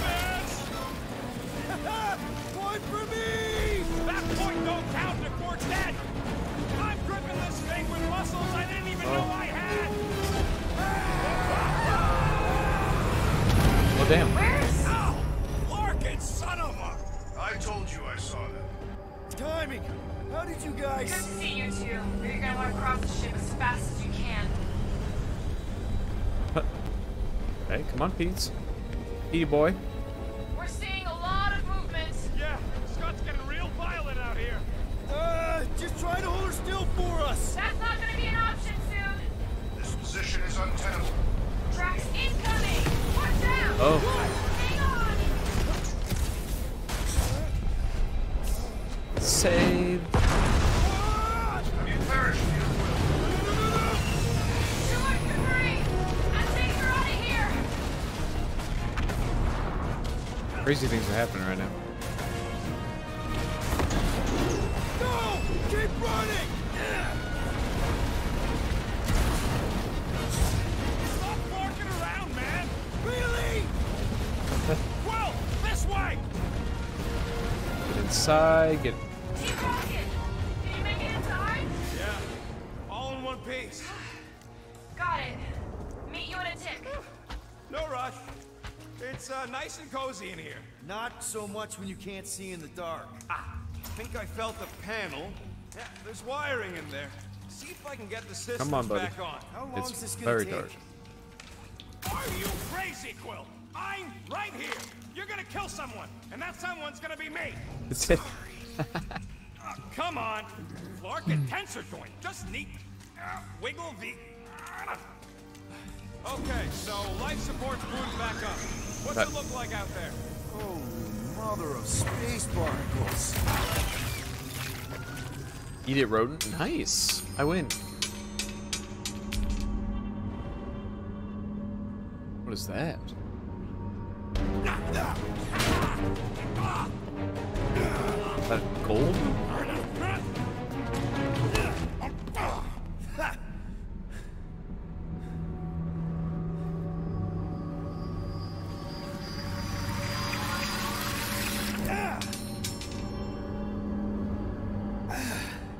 this! Point for me! That point don't count to quartet! I'm gripping this thing with muscles I didn't even know I had! Oh, damn. Where's... Son of a... I told you I saw that. Timing! How did you guys... Good to see you two. You're gonna want to cross the ship as fast as you can. Hey, come on, Pete. E-boy. We're seeing a lot of movement. Yeah, Scott's getting real violent out here. Just try to hold her still for us. That's not gonna be an option soon. This position is untenable. Drax incoming! Watch out! Oh. Save. You perished. Too much to breathe. I think you're out of here. Crazy things are happening right now. No! Keep running! Stop walking around, man! Really? Well, this way! Get inside, get... Peace. Got it. Meet you in a tick. No rush. It's nice and cozy in here. Not so much when you can't see in the dark. Ah, I think I felt a panel. Yeah, there's wiring in there. See if I can get the system back on. How long is this gonna take? Dark. Are you crazy, Quill? I'm right here. You're gonna kill someone, and that someone's gonna be me. It's it. Come on, Clark and tensor joint. Just neat. Wiggle the... Okay, so life support's moving back up. What's it look like out there? Oh, mother of space barnacles. Eat it, rodent. Nice. I win. What is that? Is that gold?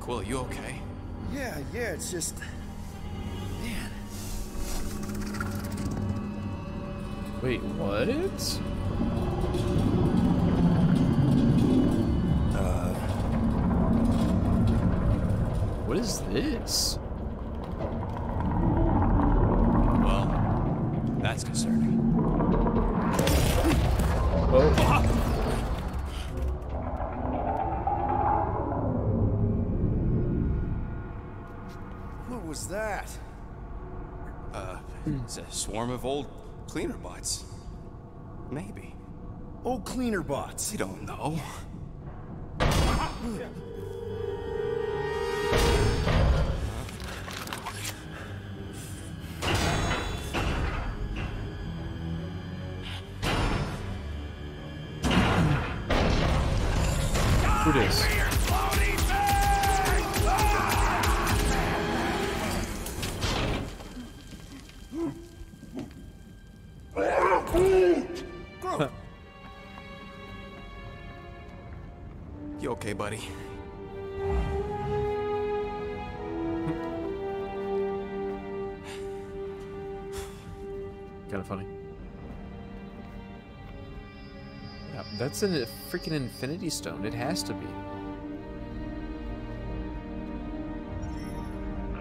Quill, you okay? Yeah, it's just... Man. Wait, what? What is this? Well, that's concerning. Oh. Ah! What was that? It's a swarm of old cleaner bots. Maybe. Old cleaner bots? You don't know. Who this? Okay, buddy. Kind of funny. Yeah, that's in a freaking Infinity Stone. It has to be.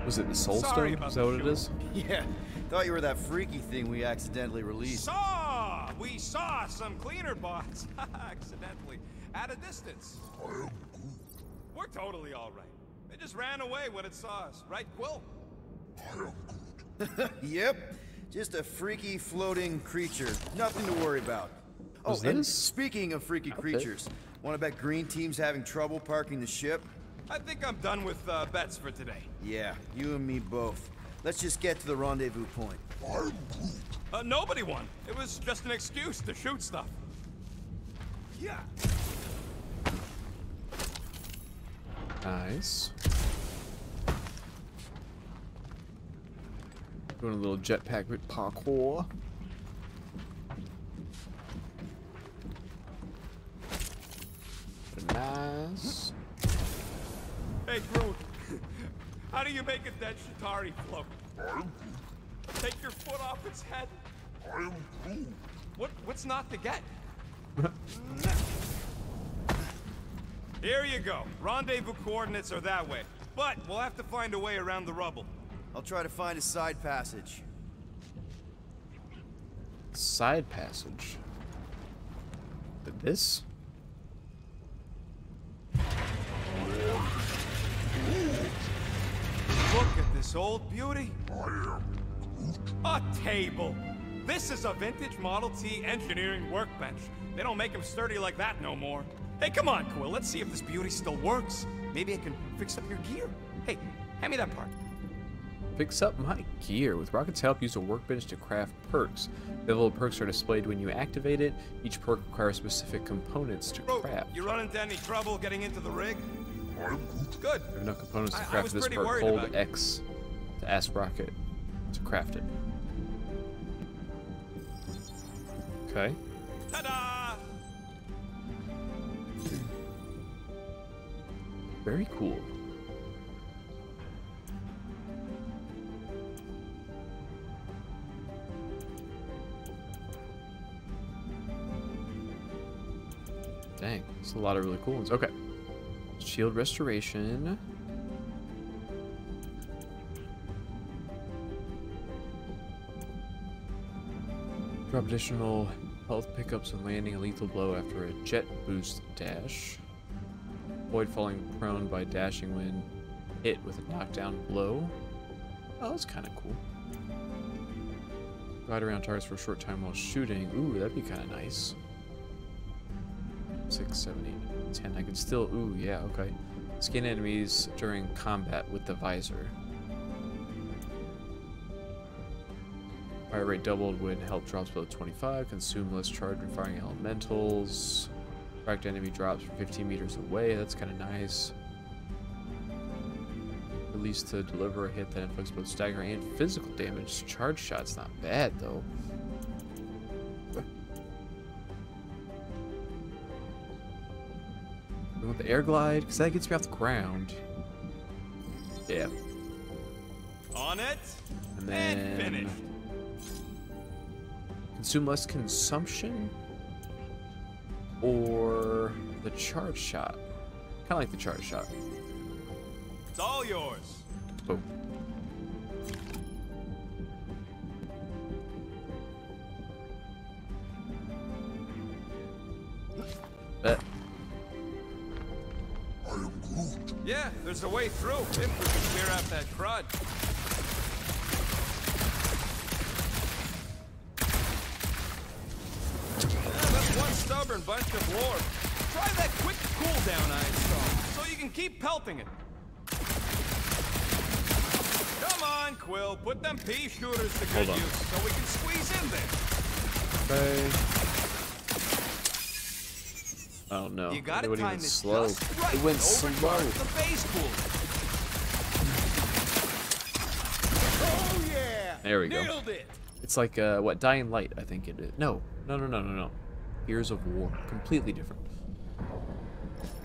Was it the Soul Stone? Is that what it is? Yeah. Thought you were that freaky thing we accidentally released. We saw some cleaner bots accidentally. At a distance. We're totally all right. They just ran away when it saw us. Right, Quill? Yep. Just a freaky floating creature. Nothing to worry about. Oh, and speaking of freaky creatures, want to bet green team's having trouble parking the ship? I think I'm done with bets for today. Yeah, you and me both. Let's just get to the rendezvous point. Nobody won. It was just an excuse to shoot stuff. Yeah. Nice. Doing a little jetpack with parkour. Nice. Hey, Groot. How do you make a dead Chitauri float? Take your foot off its head. What's not to get? Here you go. Rendezvous coordinates are that way, but we'll have to find a way around the rubble. I'll try to find a side passage. Side passage? Did this? Look at this old beauty. A table. This is a vintage Model T engineering workbench. They don't make them sturdy like that no more. Hey, come on, Quill. Let's see if this beauty still works. Maybe I can fix up your gear. Hey, hand me that part. Fix up my gear. With Rocket's help, use a workbench to craft perks. Available perks are displayed when you activate it. Each perk requires specific components to craft. You run into any trouble getting into the rig? Good. There are no components to craft this perk. Hold X to ask Rocket to craft it. Okay. Ta-da! Very cool. Dang, it's a lot of really cool ones. Okay. Shield restoration. Drop additional health pickups and landing a lethal blow after a jet boost dash. Avoid falling prone by dashing when hit with a knockdown blow. Oh, that's kind of cool. Glide around targets for a short time while shooting. Ooh, that'd be kind of nice. 6, 7, 8, 10. I could still. Ooh, yeah, okay. Scan enemies during combat with the visor. Fire rate doubled when health drops below 25. Consume less charge when firing elementals. Cracked enemy drops from 15 meters away. That's kind of nice. Release to deliver a hit that inflicts both stagger and physical damage. Charge shot's not bad, though. I want the air glide, because that gets me off the ground. Yeah. On it. And then... and finished. Consume less consumption or the charge shot. Kind of like the charge shot. It's all yours. Boom. I am Groot. Yeah, there's a way through if we can clear out that crud. Stubborn bunch of lore. Try that quick cooldown I installed, so you can keep pelting it. Come on, Quill, put them pea shooters to good use, so we can squeeze in there. Okay. Oh no, you got it timed slow. Right. It went slow. The base cooler. Oh yeah! There we nailed go. It. It's like what Dying Light, I think it is. No. Years of War, completely different.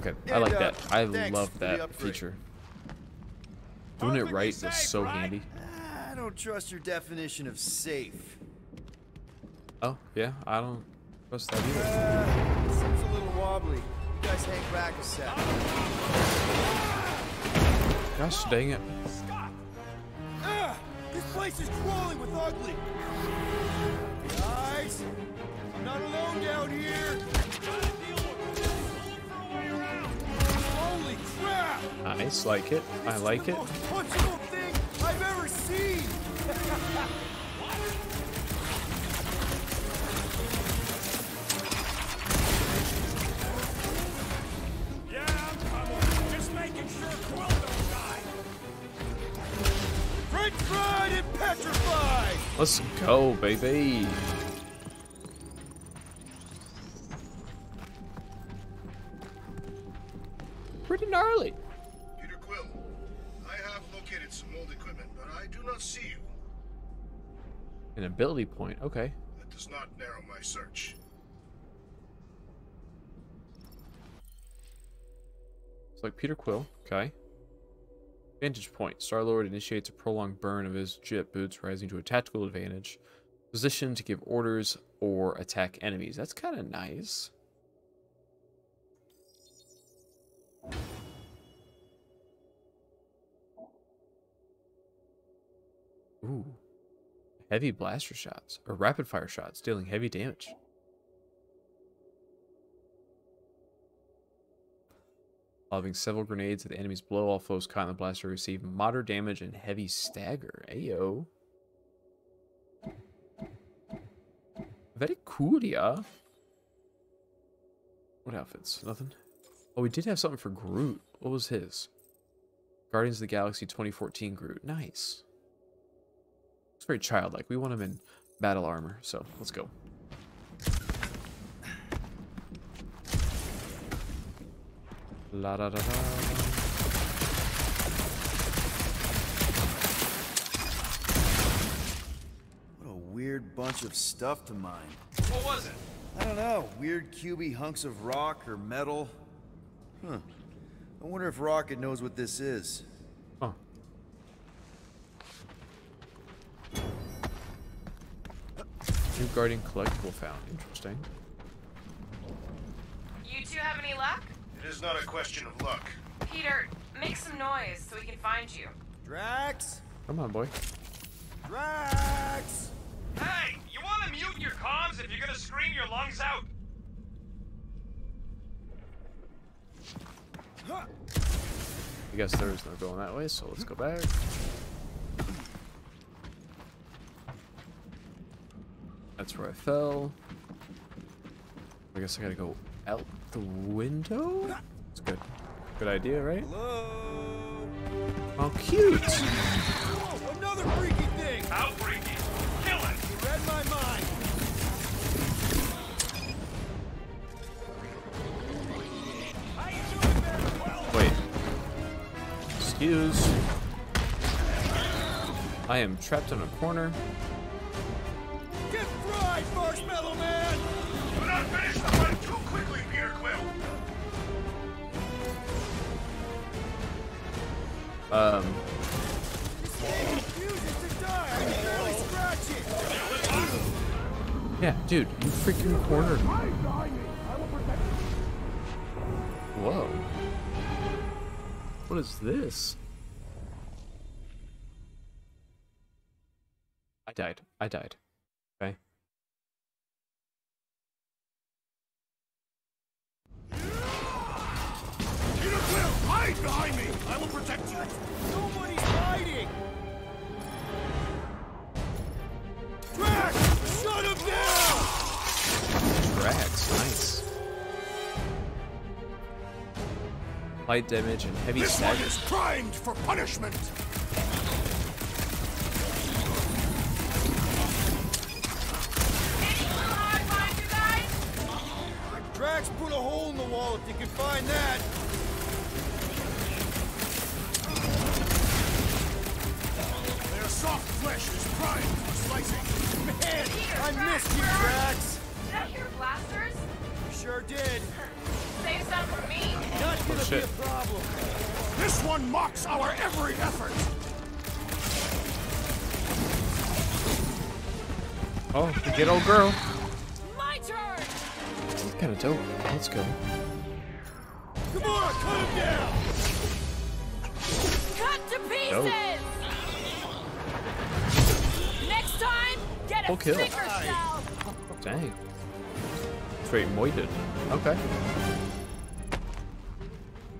Okay, I like that. I love that feature. Doing it right is so handy. I don't trust your definition of safe. Oh yeah, I don't trust that either. Seems a little wobbly. You guys hang back a sec. Gosh dang it! Scott, this place is crawling with ugly. Guys. Not alone down here. Holy crap! Nice, like it. I like it. It's the most punchable thing I've ever seen. Yeah, I'm just making sure Quill don't die. French fried and petrified. Let's go, baby. Pretty gnarly. Peter Quill, I have located some old equipment, but I do not see you. An ability point, okay. That does not narrow my search. It's like Peter Quill, okay. Vantage point. Star Lord initiates a prolonged burn of his jet boots, rising to a tactical advantage. Position to give orders or attack enemies. That's kind of nice. Ooh. Heavy blaster shots or rapid fire shots dealing heavy damage. Lobbing several grenades at the enemy's blow, all foes caught in the blaster receive moderate damage and heavy stagger. Ayo. Very cool, yeah. What outfits? Nothing. Oh, we did have something for Groot. What was his? Guardians of the Galaxy 2014 Groot. Nice. It's very childlike. We want him in battle armor, so let's go. La da da da. What a weird bunch of stuff to mine. What was it? I don't know. Weird cubey hunks of rock or metal. Huh. I wonder if Rocket knows what this is. Huh. New Guardian collectible found. Interesting. You two have any luck? It is not a question of luck. Peter, make some noise so we can find you. Drax! Come on, boy. Drax! Hey, you want to mute your comms if you're gonna scream your lungs out? I guess there is no going that way, so let's go back. That's where I fell. I guess I gotta go out the window? That's good. Good idea, right? Hello? Oh, cute! Whoa, another freaky thing! How freaky? Kill it! my mind! Wait. Excuse. I am trapped in a corner. Get fried, Marshmallow Man! Do not finish the fight too quickly, Peter Quill! Yeah, dude, you freaking cornered me. Whoa. What is this? I died. I died. Okay. Hide behind me! I will protect you! Nobody's hiding! Drax! Shut him down! Drax, nice. Light damage and heavy stagger. This one is primed for punishment! Drax put a hole in the wall if you can find that! Soft flesh is primed for slicing. Man, Peter, I missed you, Drax. Did I hear blasters? You sure did. Save some for me. Not gonna be a problem. This one mocks our every effort. Oh, the good old girl. My turn. That's kind of dope. Let's go. Gamora, cut him down. Cut to pieces. Dope. Time, get a kill. Dang. It's very moited. Okay.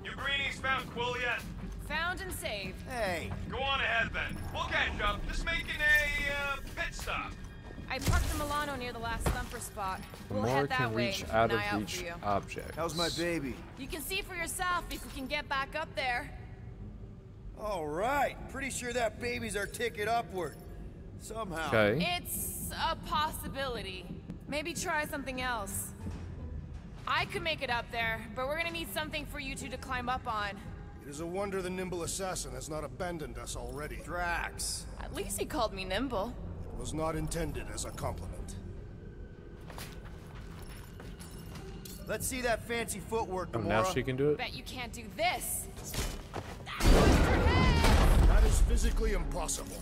You greenies found Quill yet? Found and saved. Hey. Go on ahead then. We'll catch up. Just making a pit stop. I parked the Milano near the last thumper spot. We'll head that way. Reach out of reach objects. How's my baby? You can see for yourself if we can get back up there. All right. Pretty sure that baby's our ticket upward. Somehow. Okay. It's a possibility. Maybe try something else. I could make it up there, but we're gonna need something for you two to climb up on. It is a wonder the nimble assassin has not abandoned us already. Drax. At least he called me nimble. It was not intended as a compliment. Let's see that fancy footwork, Gamora. Oh, now she can do it? Bet you can't do this. That is physically impossible.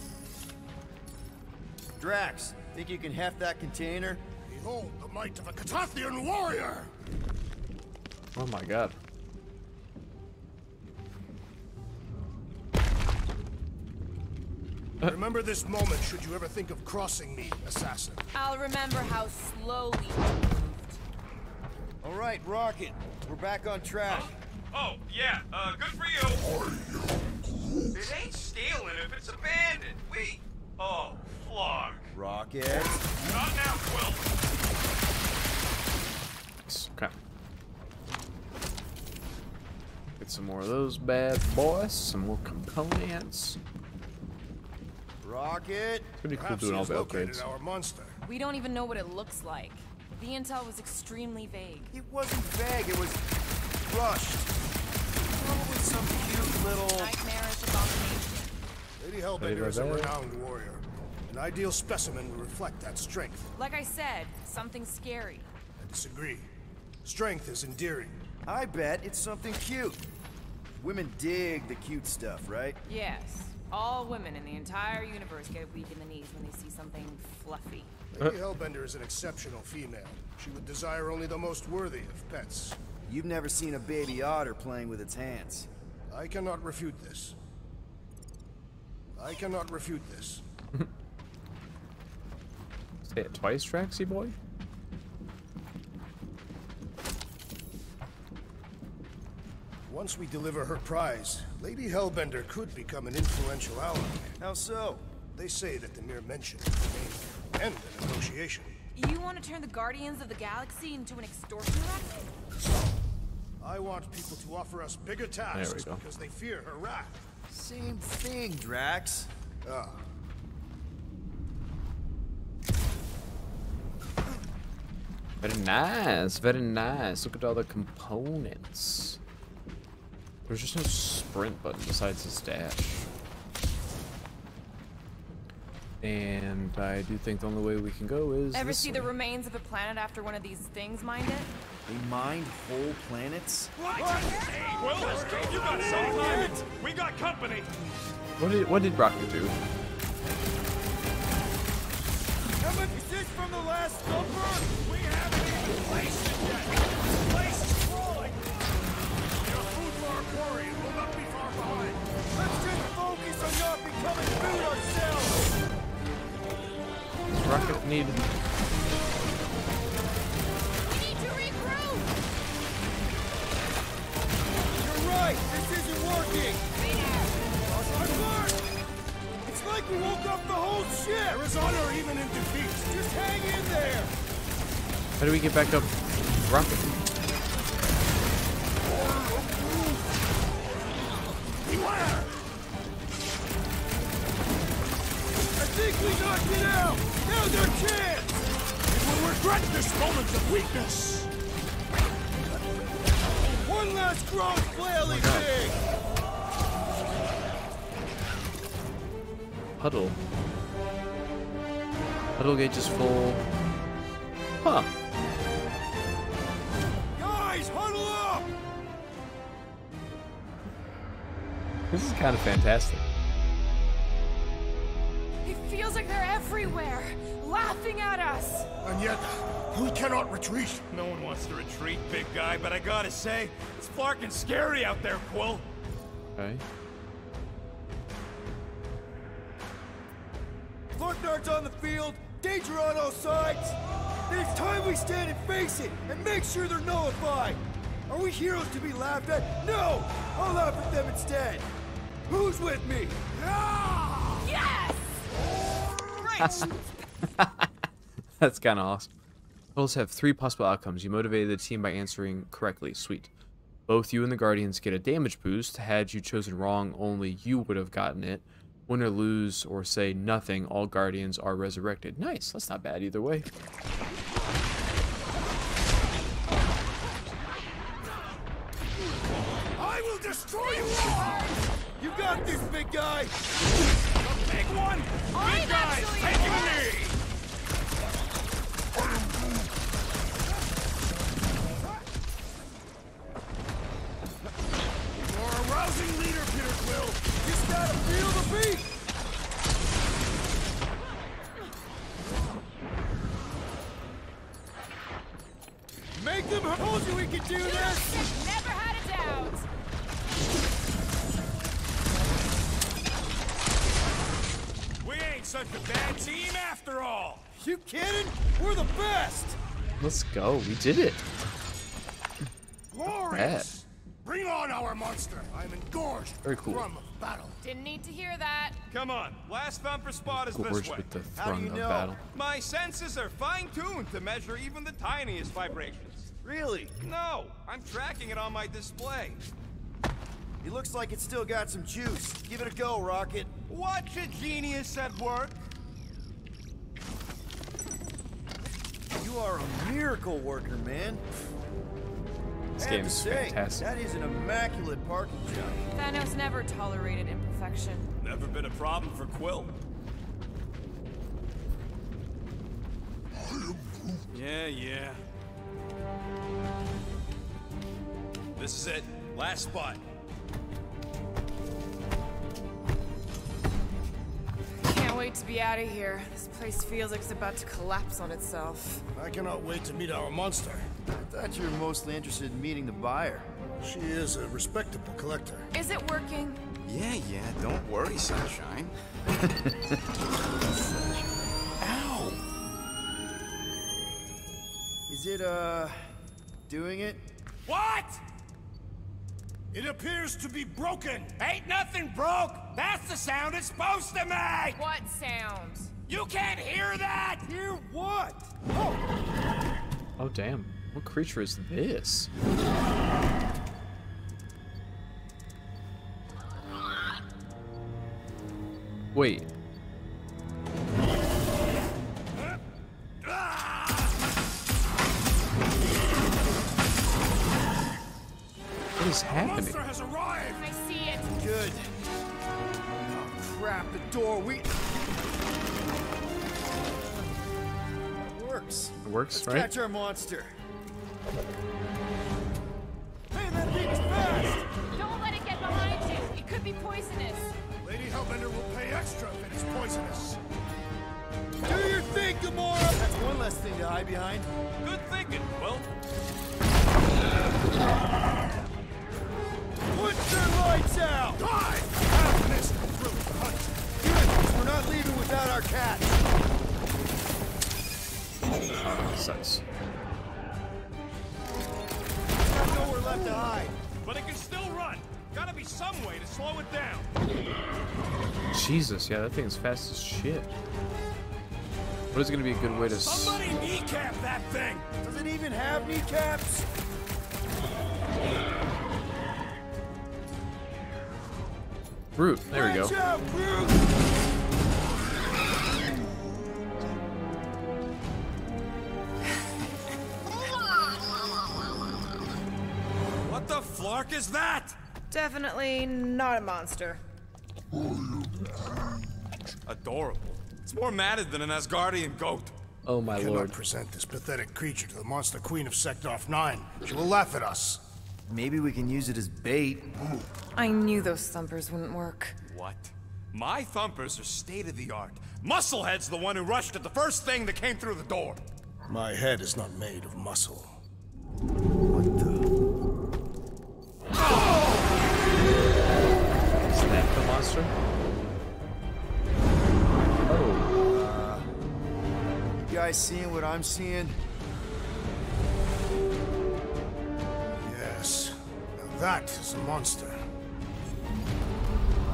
Drax, think you can heft that container? Behold the might of a Katathian warrior! Oh my god. Remember this moment should you ever think of crossing me, assassin. I'll remember how slowly you moved. All right, Rocket, we're back on track. Huh? Oh, yeah, good for you. It ain't stealing if it's abandoned. We... Oh. Log. Rocket. Not now, Quill. Okay. Get some more of those bad boys. Some more components. Rocket. It's pretty cool doing all the upgrades. Our monster. We don't even know what it looks like. The intel was extremely vague. It wasn't vague. It was rushed. Probably some cute little nightmarish abomination. Lady Hellbender is a renowned warrior. An ideal specimen would reflect that strength. Like I said, something scary. I disagree. Strength is endearing. I bet it's something cute. Women dig the cute stuff, right? Yes. All women in the entire universe get weak in the knees when they see something fluffy. Lady Hellbender is an exceptional female. She would desire only the most worthy of pets. You've never seen a baby otter playing with its hands. I cannot refute this. I cannot refute this. Say it twice, Draxy boy. Once we deliver her prize, Lady Hellbender could become an influential ally. How so? They say that the mere mention of the name and the negotiation. You want to turn the Guardians of the Galaxy into an extortion racket? I want people to offer us bigger tasks because they fear her wrath. Same thing, Drax. Ah. Very nice, very nice. Look at all the components. There's just no sprint button besides his dash. And I do think the only way we can go is... Ever see the remains of a planet after one of these things mined it? They mined whole planets? What? Hey, Willis, you got some time. We got company. What did Rocket do? How much is this from the last supper? We haven't even placed it yet. The place is crawling. Your food for our quarry will not be far behind. Let's just focus on not becoming food ourselves. Rocket needed... This isn't working! It's like we woke up the whole ship! There is honor even in defeat! Just hang in there! How do we get back up? Rocket. Beware! I think we knocked it out! Now's our chance! It will regret this moment of weakness! One last gross flaily thing! Huddle. Huddle gauge is full. Huh. Guys, huddle up! This is kind of fantastic. It feels like they're everywhere, laughing at us! And yet... we cannot retreat. No one wants to retreat, big guy, but I gotta say, it's flarkin' scary out there, Quill. Okay. Flarknards on the field, danger on all sides. It's time we stand and face it, and make sure they're nullified. Are we heroes to be laughed at? No! I'll laugh at them instead. Who's with me? Yes! Great! That's kind of awesome. Huddles have three possible outcomes. You motivated the team by answering correctly. Sweet. Both you and the Guardians get a damage boost. Had you chosen wrong, only you would have gotten it. Win or lose or say nothing, all Guardians are resurrected. Nice. That's not bad either way. I will destroy you all! You got this, big guy! The big one! Big guy, take your knee! Rousing leader, Peter Quill. Just gotta feel the beat. Make them hold you. We can do this. Never had a doubt. We ain't such a bad team after all. You kidding? We're the best. Let's go. We did it. Glorious. Bring on our monster! I'm engorged. Very cool. Thrum of battle. Didn't need to hear that. Come on, last thumper spot is this way. With the thrum of battle. My senses are fine-tuned to measure even the tiniest vibrations. Really? No, I'm tracking it on my display. It looks like it's still got some juice. Give it a go, Rocket. Watch a genius at work. You are a miracle worker, man. This game is fantastic. That is an immaculate parking job. Thanos never tolerated imperfection. Never been a problem for Quill. Yeah, yeah. This is it. Last spot. Can't wait to be out of here. This place feels like it's about to collapse on itself. I cannot wait to meet our monster. I thought you were mostly interested in meeting the buyer. She is a respectable collector. Is it working? Yeah, yeah, don't worry, Sunshine. Ow! Is it, doing it? What? It appears to be broken. Ain't nothing broke. That's the sound it's supposed to make. What sound? You can't hear that. Hear what? Oh, oh damn. What creature is this? Wait. What is happening? The monster has arrived. I see it. Good. Oh crap! The door. It works. It works, Let's right? Catch our monster. Hey, that thing's fast! Don't let it get behind you. It could be poisonous. Lady Hellbender will pay extra if it's poisonous. Do your thing, Gamora! That's one less thing to hide behind. Good thinking, Quill. Put their lights out! Die! Half missed the Groot hunt! Good! We're not leaving without our cat! Sucks. It's got nowhere left to hide. But it can still run! Gotta be some way to slow it down! Jesus, yeah, that thing's fast as shit. What is going to be a good way to... Somebody kneecap that thing! Does it even have kneecaps? Groot, there we go. Watch out, Groot! What the flark is that? Definitely not a monster. Adorable. It's more matted than an Asgardian goat. Oh my lord. We cannot present this pathetic creature to the monster queen of Sektorf 9. She will laugh at us. Maybe we can use it as bait. I knew those thumpers wouldn't work. What? My thumpers are state-of-the-art. Musclehead's the one who rushed at the first thing that came through the door. My head is not made of muscle. What the... Oh! Is that the monster? You guys seeing what I'm seeing? Yes. Now that is a monster.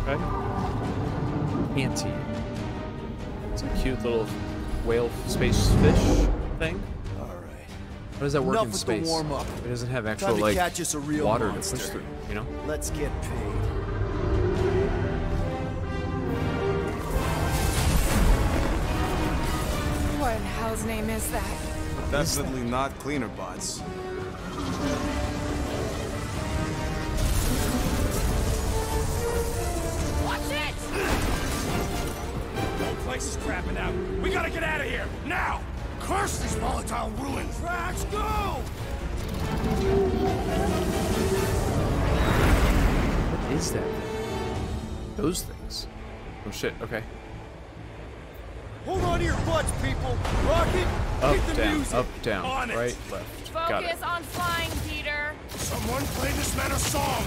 Okay. Anty. It's a cute little whale space fish thing. Alright. How does that work in space? The warm up. It doesn't have actual like water monster to push through, you know? Let's get paid. What in hell's name is that? Definitely not cleaner bots. Watch it! The whole place is crapping out. We gotta get out of here now! Curse these volatile ruins! Drax, go! What is that? Those things. Oh shit. Okay. Hold on to your butts, people! Rocket, hit the music! Up, down, on right, left. Focus on flying, Peter! Someone play this man a song!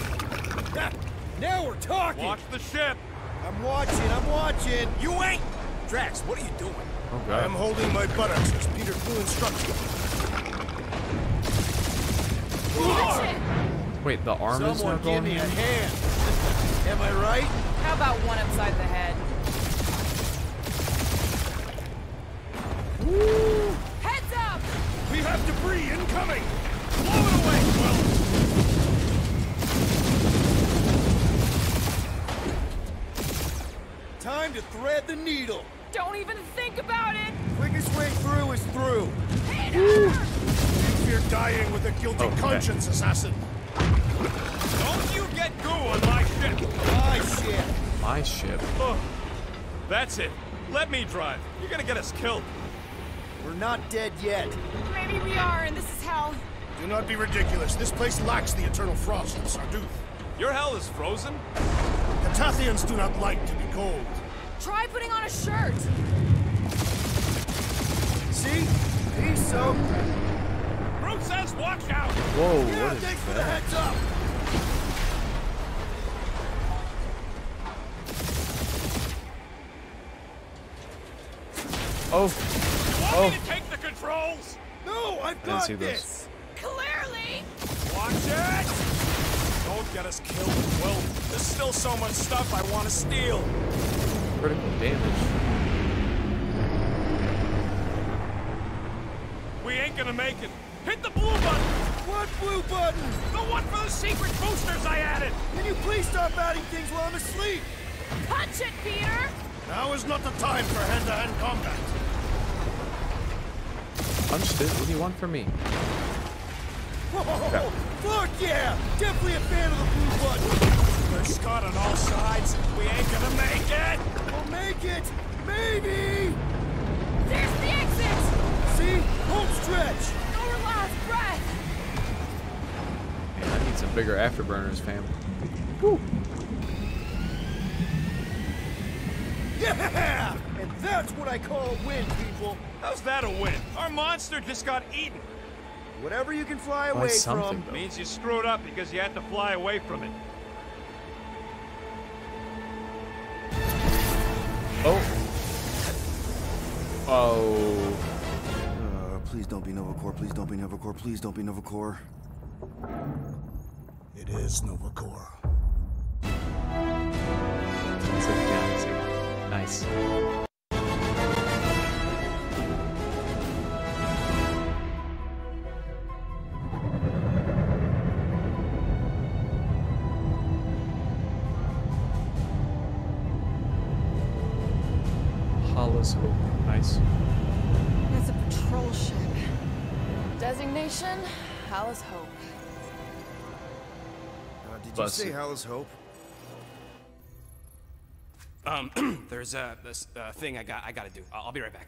Now we're talking! Watch the ship! I'm watching! You ain't! Drax, what are you doing? Oh, God. I'm holding my buttocks as Peter Quill instructed me. Wait, the arm is not going in? Someone give me a hand! Am I right? How about one upside the head? Woo. Heads up! We have debris incoming! Blow it away, Quill! Time to thread the needle! Don't even think about it! Quickest way through is through! Peter! You fear dying with a guilty conscience, assassin! Don't you get goo on my ship! My ship? Oh, that's it! Let me drive! You're gonna get us killed! We're not dead yet. Maybe we are, and this is hell. Do not be ridiculous. This place lacks the eternal frost of Sarduth. Your hell is frozen? Katathians do not like to be cold. Try putting on a shirt. See? Peace, so. Groot says watch out! Whoa, yeah, what is thanks that? For the heads up! Oh. Oh. Want me to take the controls? No, I've got this. Clearly. Watch it! Don't get us killed, Quill. There's still so much stuff I want to steal. Critical damage. We ain't gonna make it. Hit the blue button. What blue button? The one for the secret boosters I added. Can you please stop adding things while I'm asleep? Punch it, Peter. Now is not the time for hand-to-hand combat. Punched it. What do you want from me? Whoa, fuck Yeah, definitely a fan of the blue button. There's Scott on all sides. We ain't gonna make it. We'll make it, maybe. There's the exit. See, home stretch. Our last breath. Man, I need some bigger afterburners, fam. Woo. Yeah! And that's what I call a win, people. How's that a win? Our monster just got eaten. Whatever you can fly away from means you screwed up because you had to fly away from it. Oh. Oh. Please don't be Nova Corps. Please don't be Nova Corps. Please don't be Nova Corps. It is Nova Corps. It's a galaxy. Nice. Nice. It's a patrol ship. Designation, Hallis Hope. Did you say Hallis Hope? There's this thing I gotta do. I'll be right back.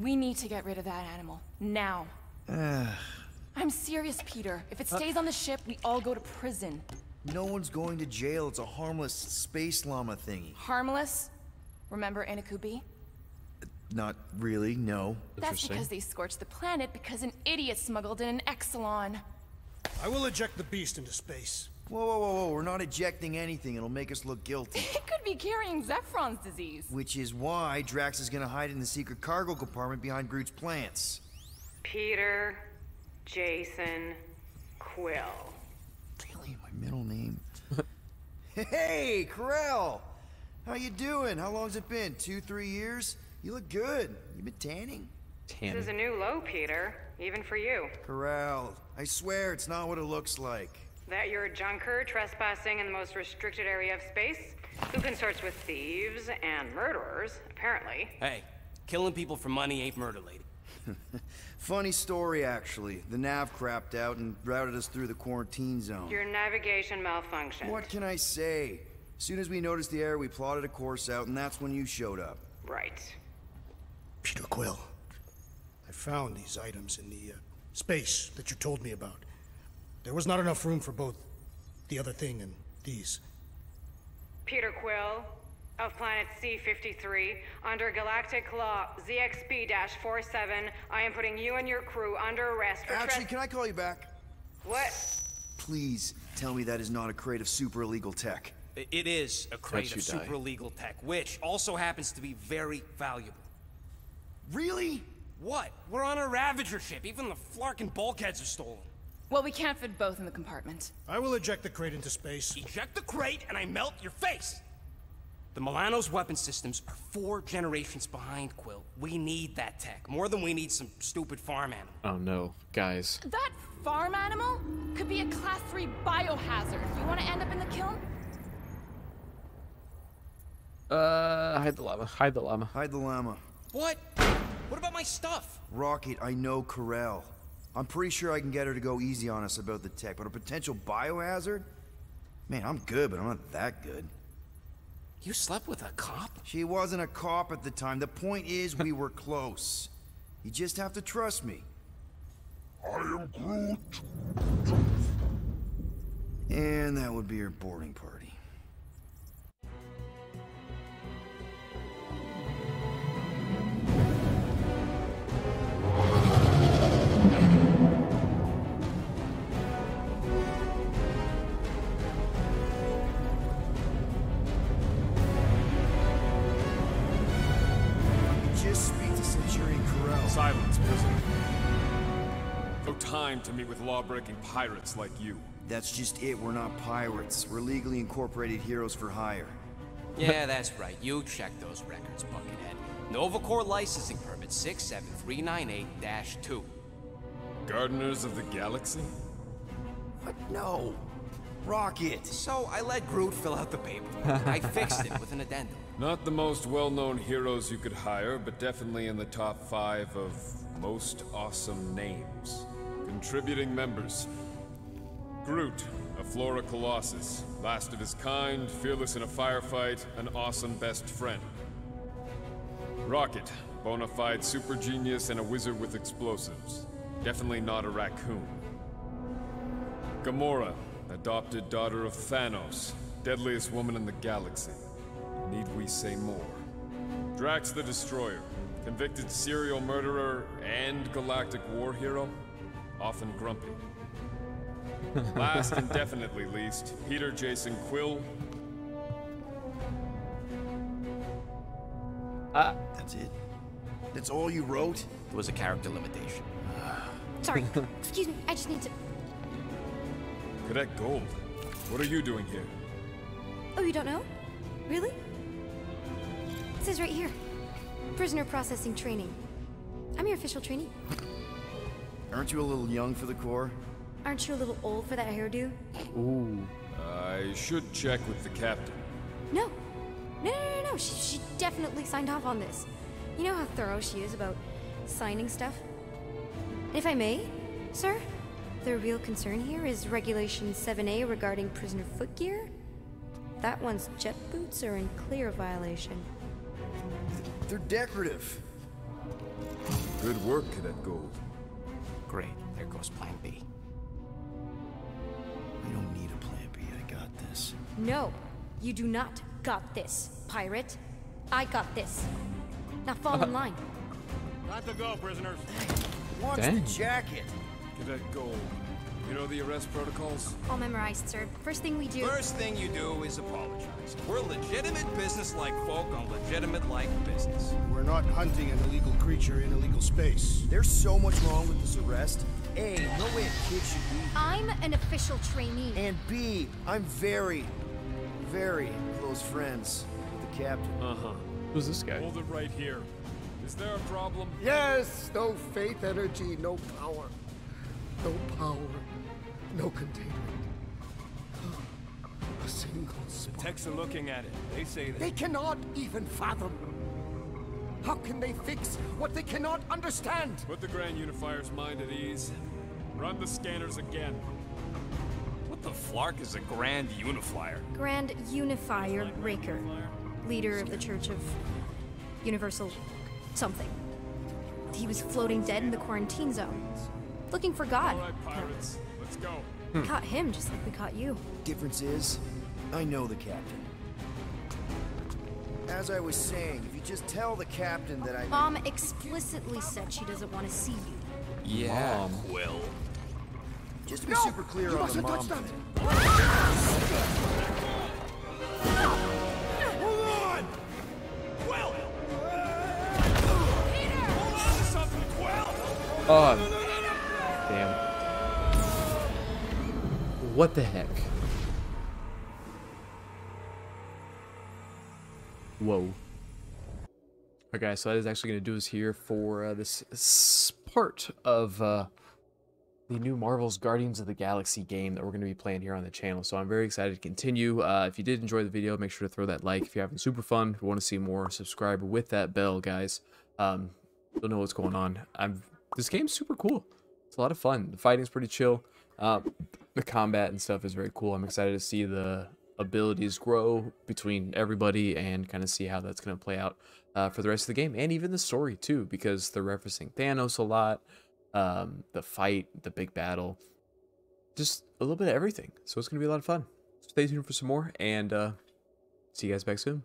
We need to get rid of that animal now. I'm serious, Peter. If it stays on the ship, we all go to prison. No one's going to jail. It's a harmless space llama thingy. Harmless? Remember Anikubi? Not really, no. That's because they scorched the planet because an idiot smuggled in an Exelon. I will eject the beast into space. Whoa, whoa, whoa, whoa. We're not ejecting anything. It'll make us look guilty. It could be carrying Zephron's disease. Which is why Drax is going to hide in the secret cargo compartment behind Groot's plants. Peter Jason Quill. Middle name. Hey, Corell! How you doing? How long's it been? 2, 3 years? You look good. You been tanning? Tanning. This is a new low, Peter. Even for you. Corell, I swear it's not what it looks like. That you're a junker trespassing in the most restricted area of space? Who consorts with thieves and murderers, apparently. Hey, killing people for money ain't murder, lady. Funny story, actually. The nav crapped out and routed us through the quarantine zone. Your navigation malfunctioned. What can I say? As soon as we noticed the error, we plotted a course out, and that's when you showed up. Right. Peter Quill, I found these items in the space that you told me about. There was not enough room for both the other thing and these. Peter Quill, of planet C-53, under galactic law ZXP-47, I am putting you and your crew under arrest for Actually, can I call you back? What? Please tell me that is not a crate of super illegal tech. It is a crate of super illegal tech, which also happens to be very valuable. Really? What? We're on a Ravager ship. Even the Flarkin bulkheads are stolen. Well, we can't fit both in the compartment. I will eject the crate into space. Eject the crate and I melt your face! The Milano's weapon systems are 4 generations behind, Quill. We need that tech, more than we need some stupid farm animal. Oh no, guys. That farm animal could be a class 3 biohazard. You want to end up in the kiln? Hide the llama, hide the llama. Hide the llama. What? What about my stuff? Rocket, I know Corell. I'm pretty sure I can get her to go easy on us about the tech, but a potential biohazard? Man, I'm good, but I'm not that good. You slept with a cop? She wasn't a cop at the time. The point is, we were close. You just have to trust me. I am Groot. And that would be your boarding party. Silence, prisoner. No time to meet with law-breaking pirates like you. That's just it. We're not pirates. We're legally incorporated heroes for hire. Yeah, that's right. You check those records, Buckethead. Nova Corps licensing permit 67398-2. Gardeners of the Galaxy? What? No. Rocket. So I let Groot fill out the paper. I fixed it with an addendum. Not the most well-known heroes you could hire, but definitely in the top 5 of most awesome names. Contributing members: Groot, a Flora Colossus, last of his kind, fearless in a firefight, an awesome best friend. Rocket, bona fide super genius and a wizard with explosives. Definitely not a raccoon. Gamora, adopted daughter of Thanos, deadliest woman in the galaxy. Need we say more? Drax the Destroyer, convicted serial murderer and galactic war hero, often grumpy. Last and definitely least, Peter Jason Quill. That's it. That's all you wrote? There was a character limitation. Sorry, excuse me, I just need to... Cadet Gold, what are you doing here? Oh, you don't know? Really? It says right here. Prisoner processing training. I'm your official trainee. Aren't you a little young for the Corps? Aren't you a little old for that hairdo? Ooh. I should check with the captain. No. No. She definitely signed off on this. You know how thorough she is about signing stuff? If I may, sir, the real concern here is Regulation 7A regarding prisoner footgear. That one's jet boots are in clear violation. They're decorative. Good work, Cadet Gold. Great. There goes Plan B. We don't need a Plan B. I got this. No, you do not got this, pirate. I got this. Now fall in line. Got to go, prisoners. Watch the jacket. Cadet Gold. You know the arrest protocols? All memorized, sir. First thing you do is apologize. We're legitimate business-like folk on legitimate-like business. We're not hunting an illegal creature in illegal space. There's so much wrong with this arrest. A, no way a kid should be here. I'm an official trainee. And B, I'm very, very close friends with the captain. Uh-huh. Who's this guy? Hold it right here. Is there a problem? Yes! No faith, energy, no power. No power. No containment. A single spot. The techs are looking at it. They say that... They cannot even fathom. How can they fix what they cannot understand? Put the Grand Unifier's mind at ease. Run the scanners again. What the flark is a Grand Unifier? Grand Unifier Breaker. Leader of the Church of Universal something. He was floating dead in the quarantine zone. Looking for God. All right, pirates. Let's go. Caught him just like we caught you. Difference is, I know the captain. As I was saying, if you just tell the captain that I... Mom explicitly said she doesn't want to see you. Yeah. Mom will. Just to be super clear on the Mom thing. Hold on! Quill! Peter! Hold on to something, Quill! Oh. Damn. What the heck? Whoa. Alright guys, so that is actually going to do us here for this part of the new Marvel's Guardians of the Galaxy game that we're going to be playing here on the channel. So I'm very excited to continue. If you did enjoy the video, make sure to throw that like. If you're having super fun, if you want to see more, subscribe with that bell, guys. You'll know what's going on. This game's super cool. It's a lot of fun. The fighting's pretty chill. The combat and stuff is very cool. I'm excited to see the abilities grow between everybody and kind of see how that's going to play out for the rest of the game, and even the story too, because they're referencing Thanos a lot, the fight, the big battle, just a little bit of everything. So it's going to be a lot of fun. Stay tuned for some more, and see you guys back soon.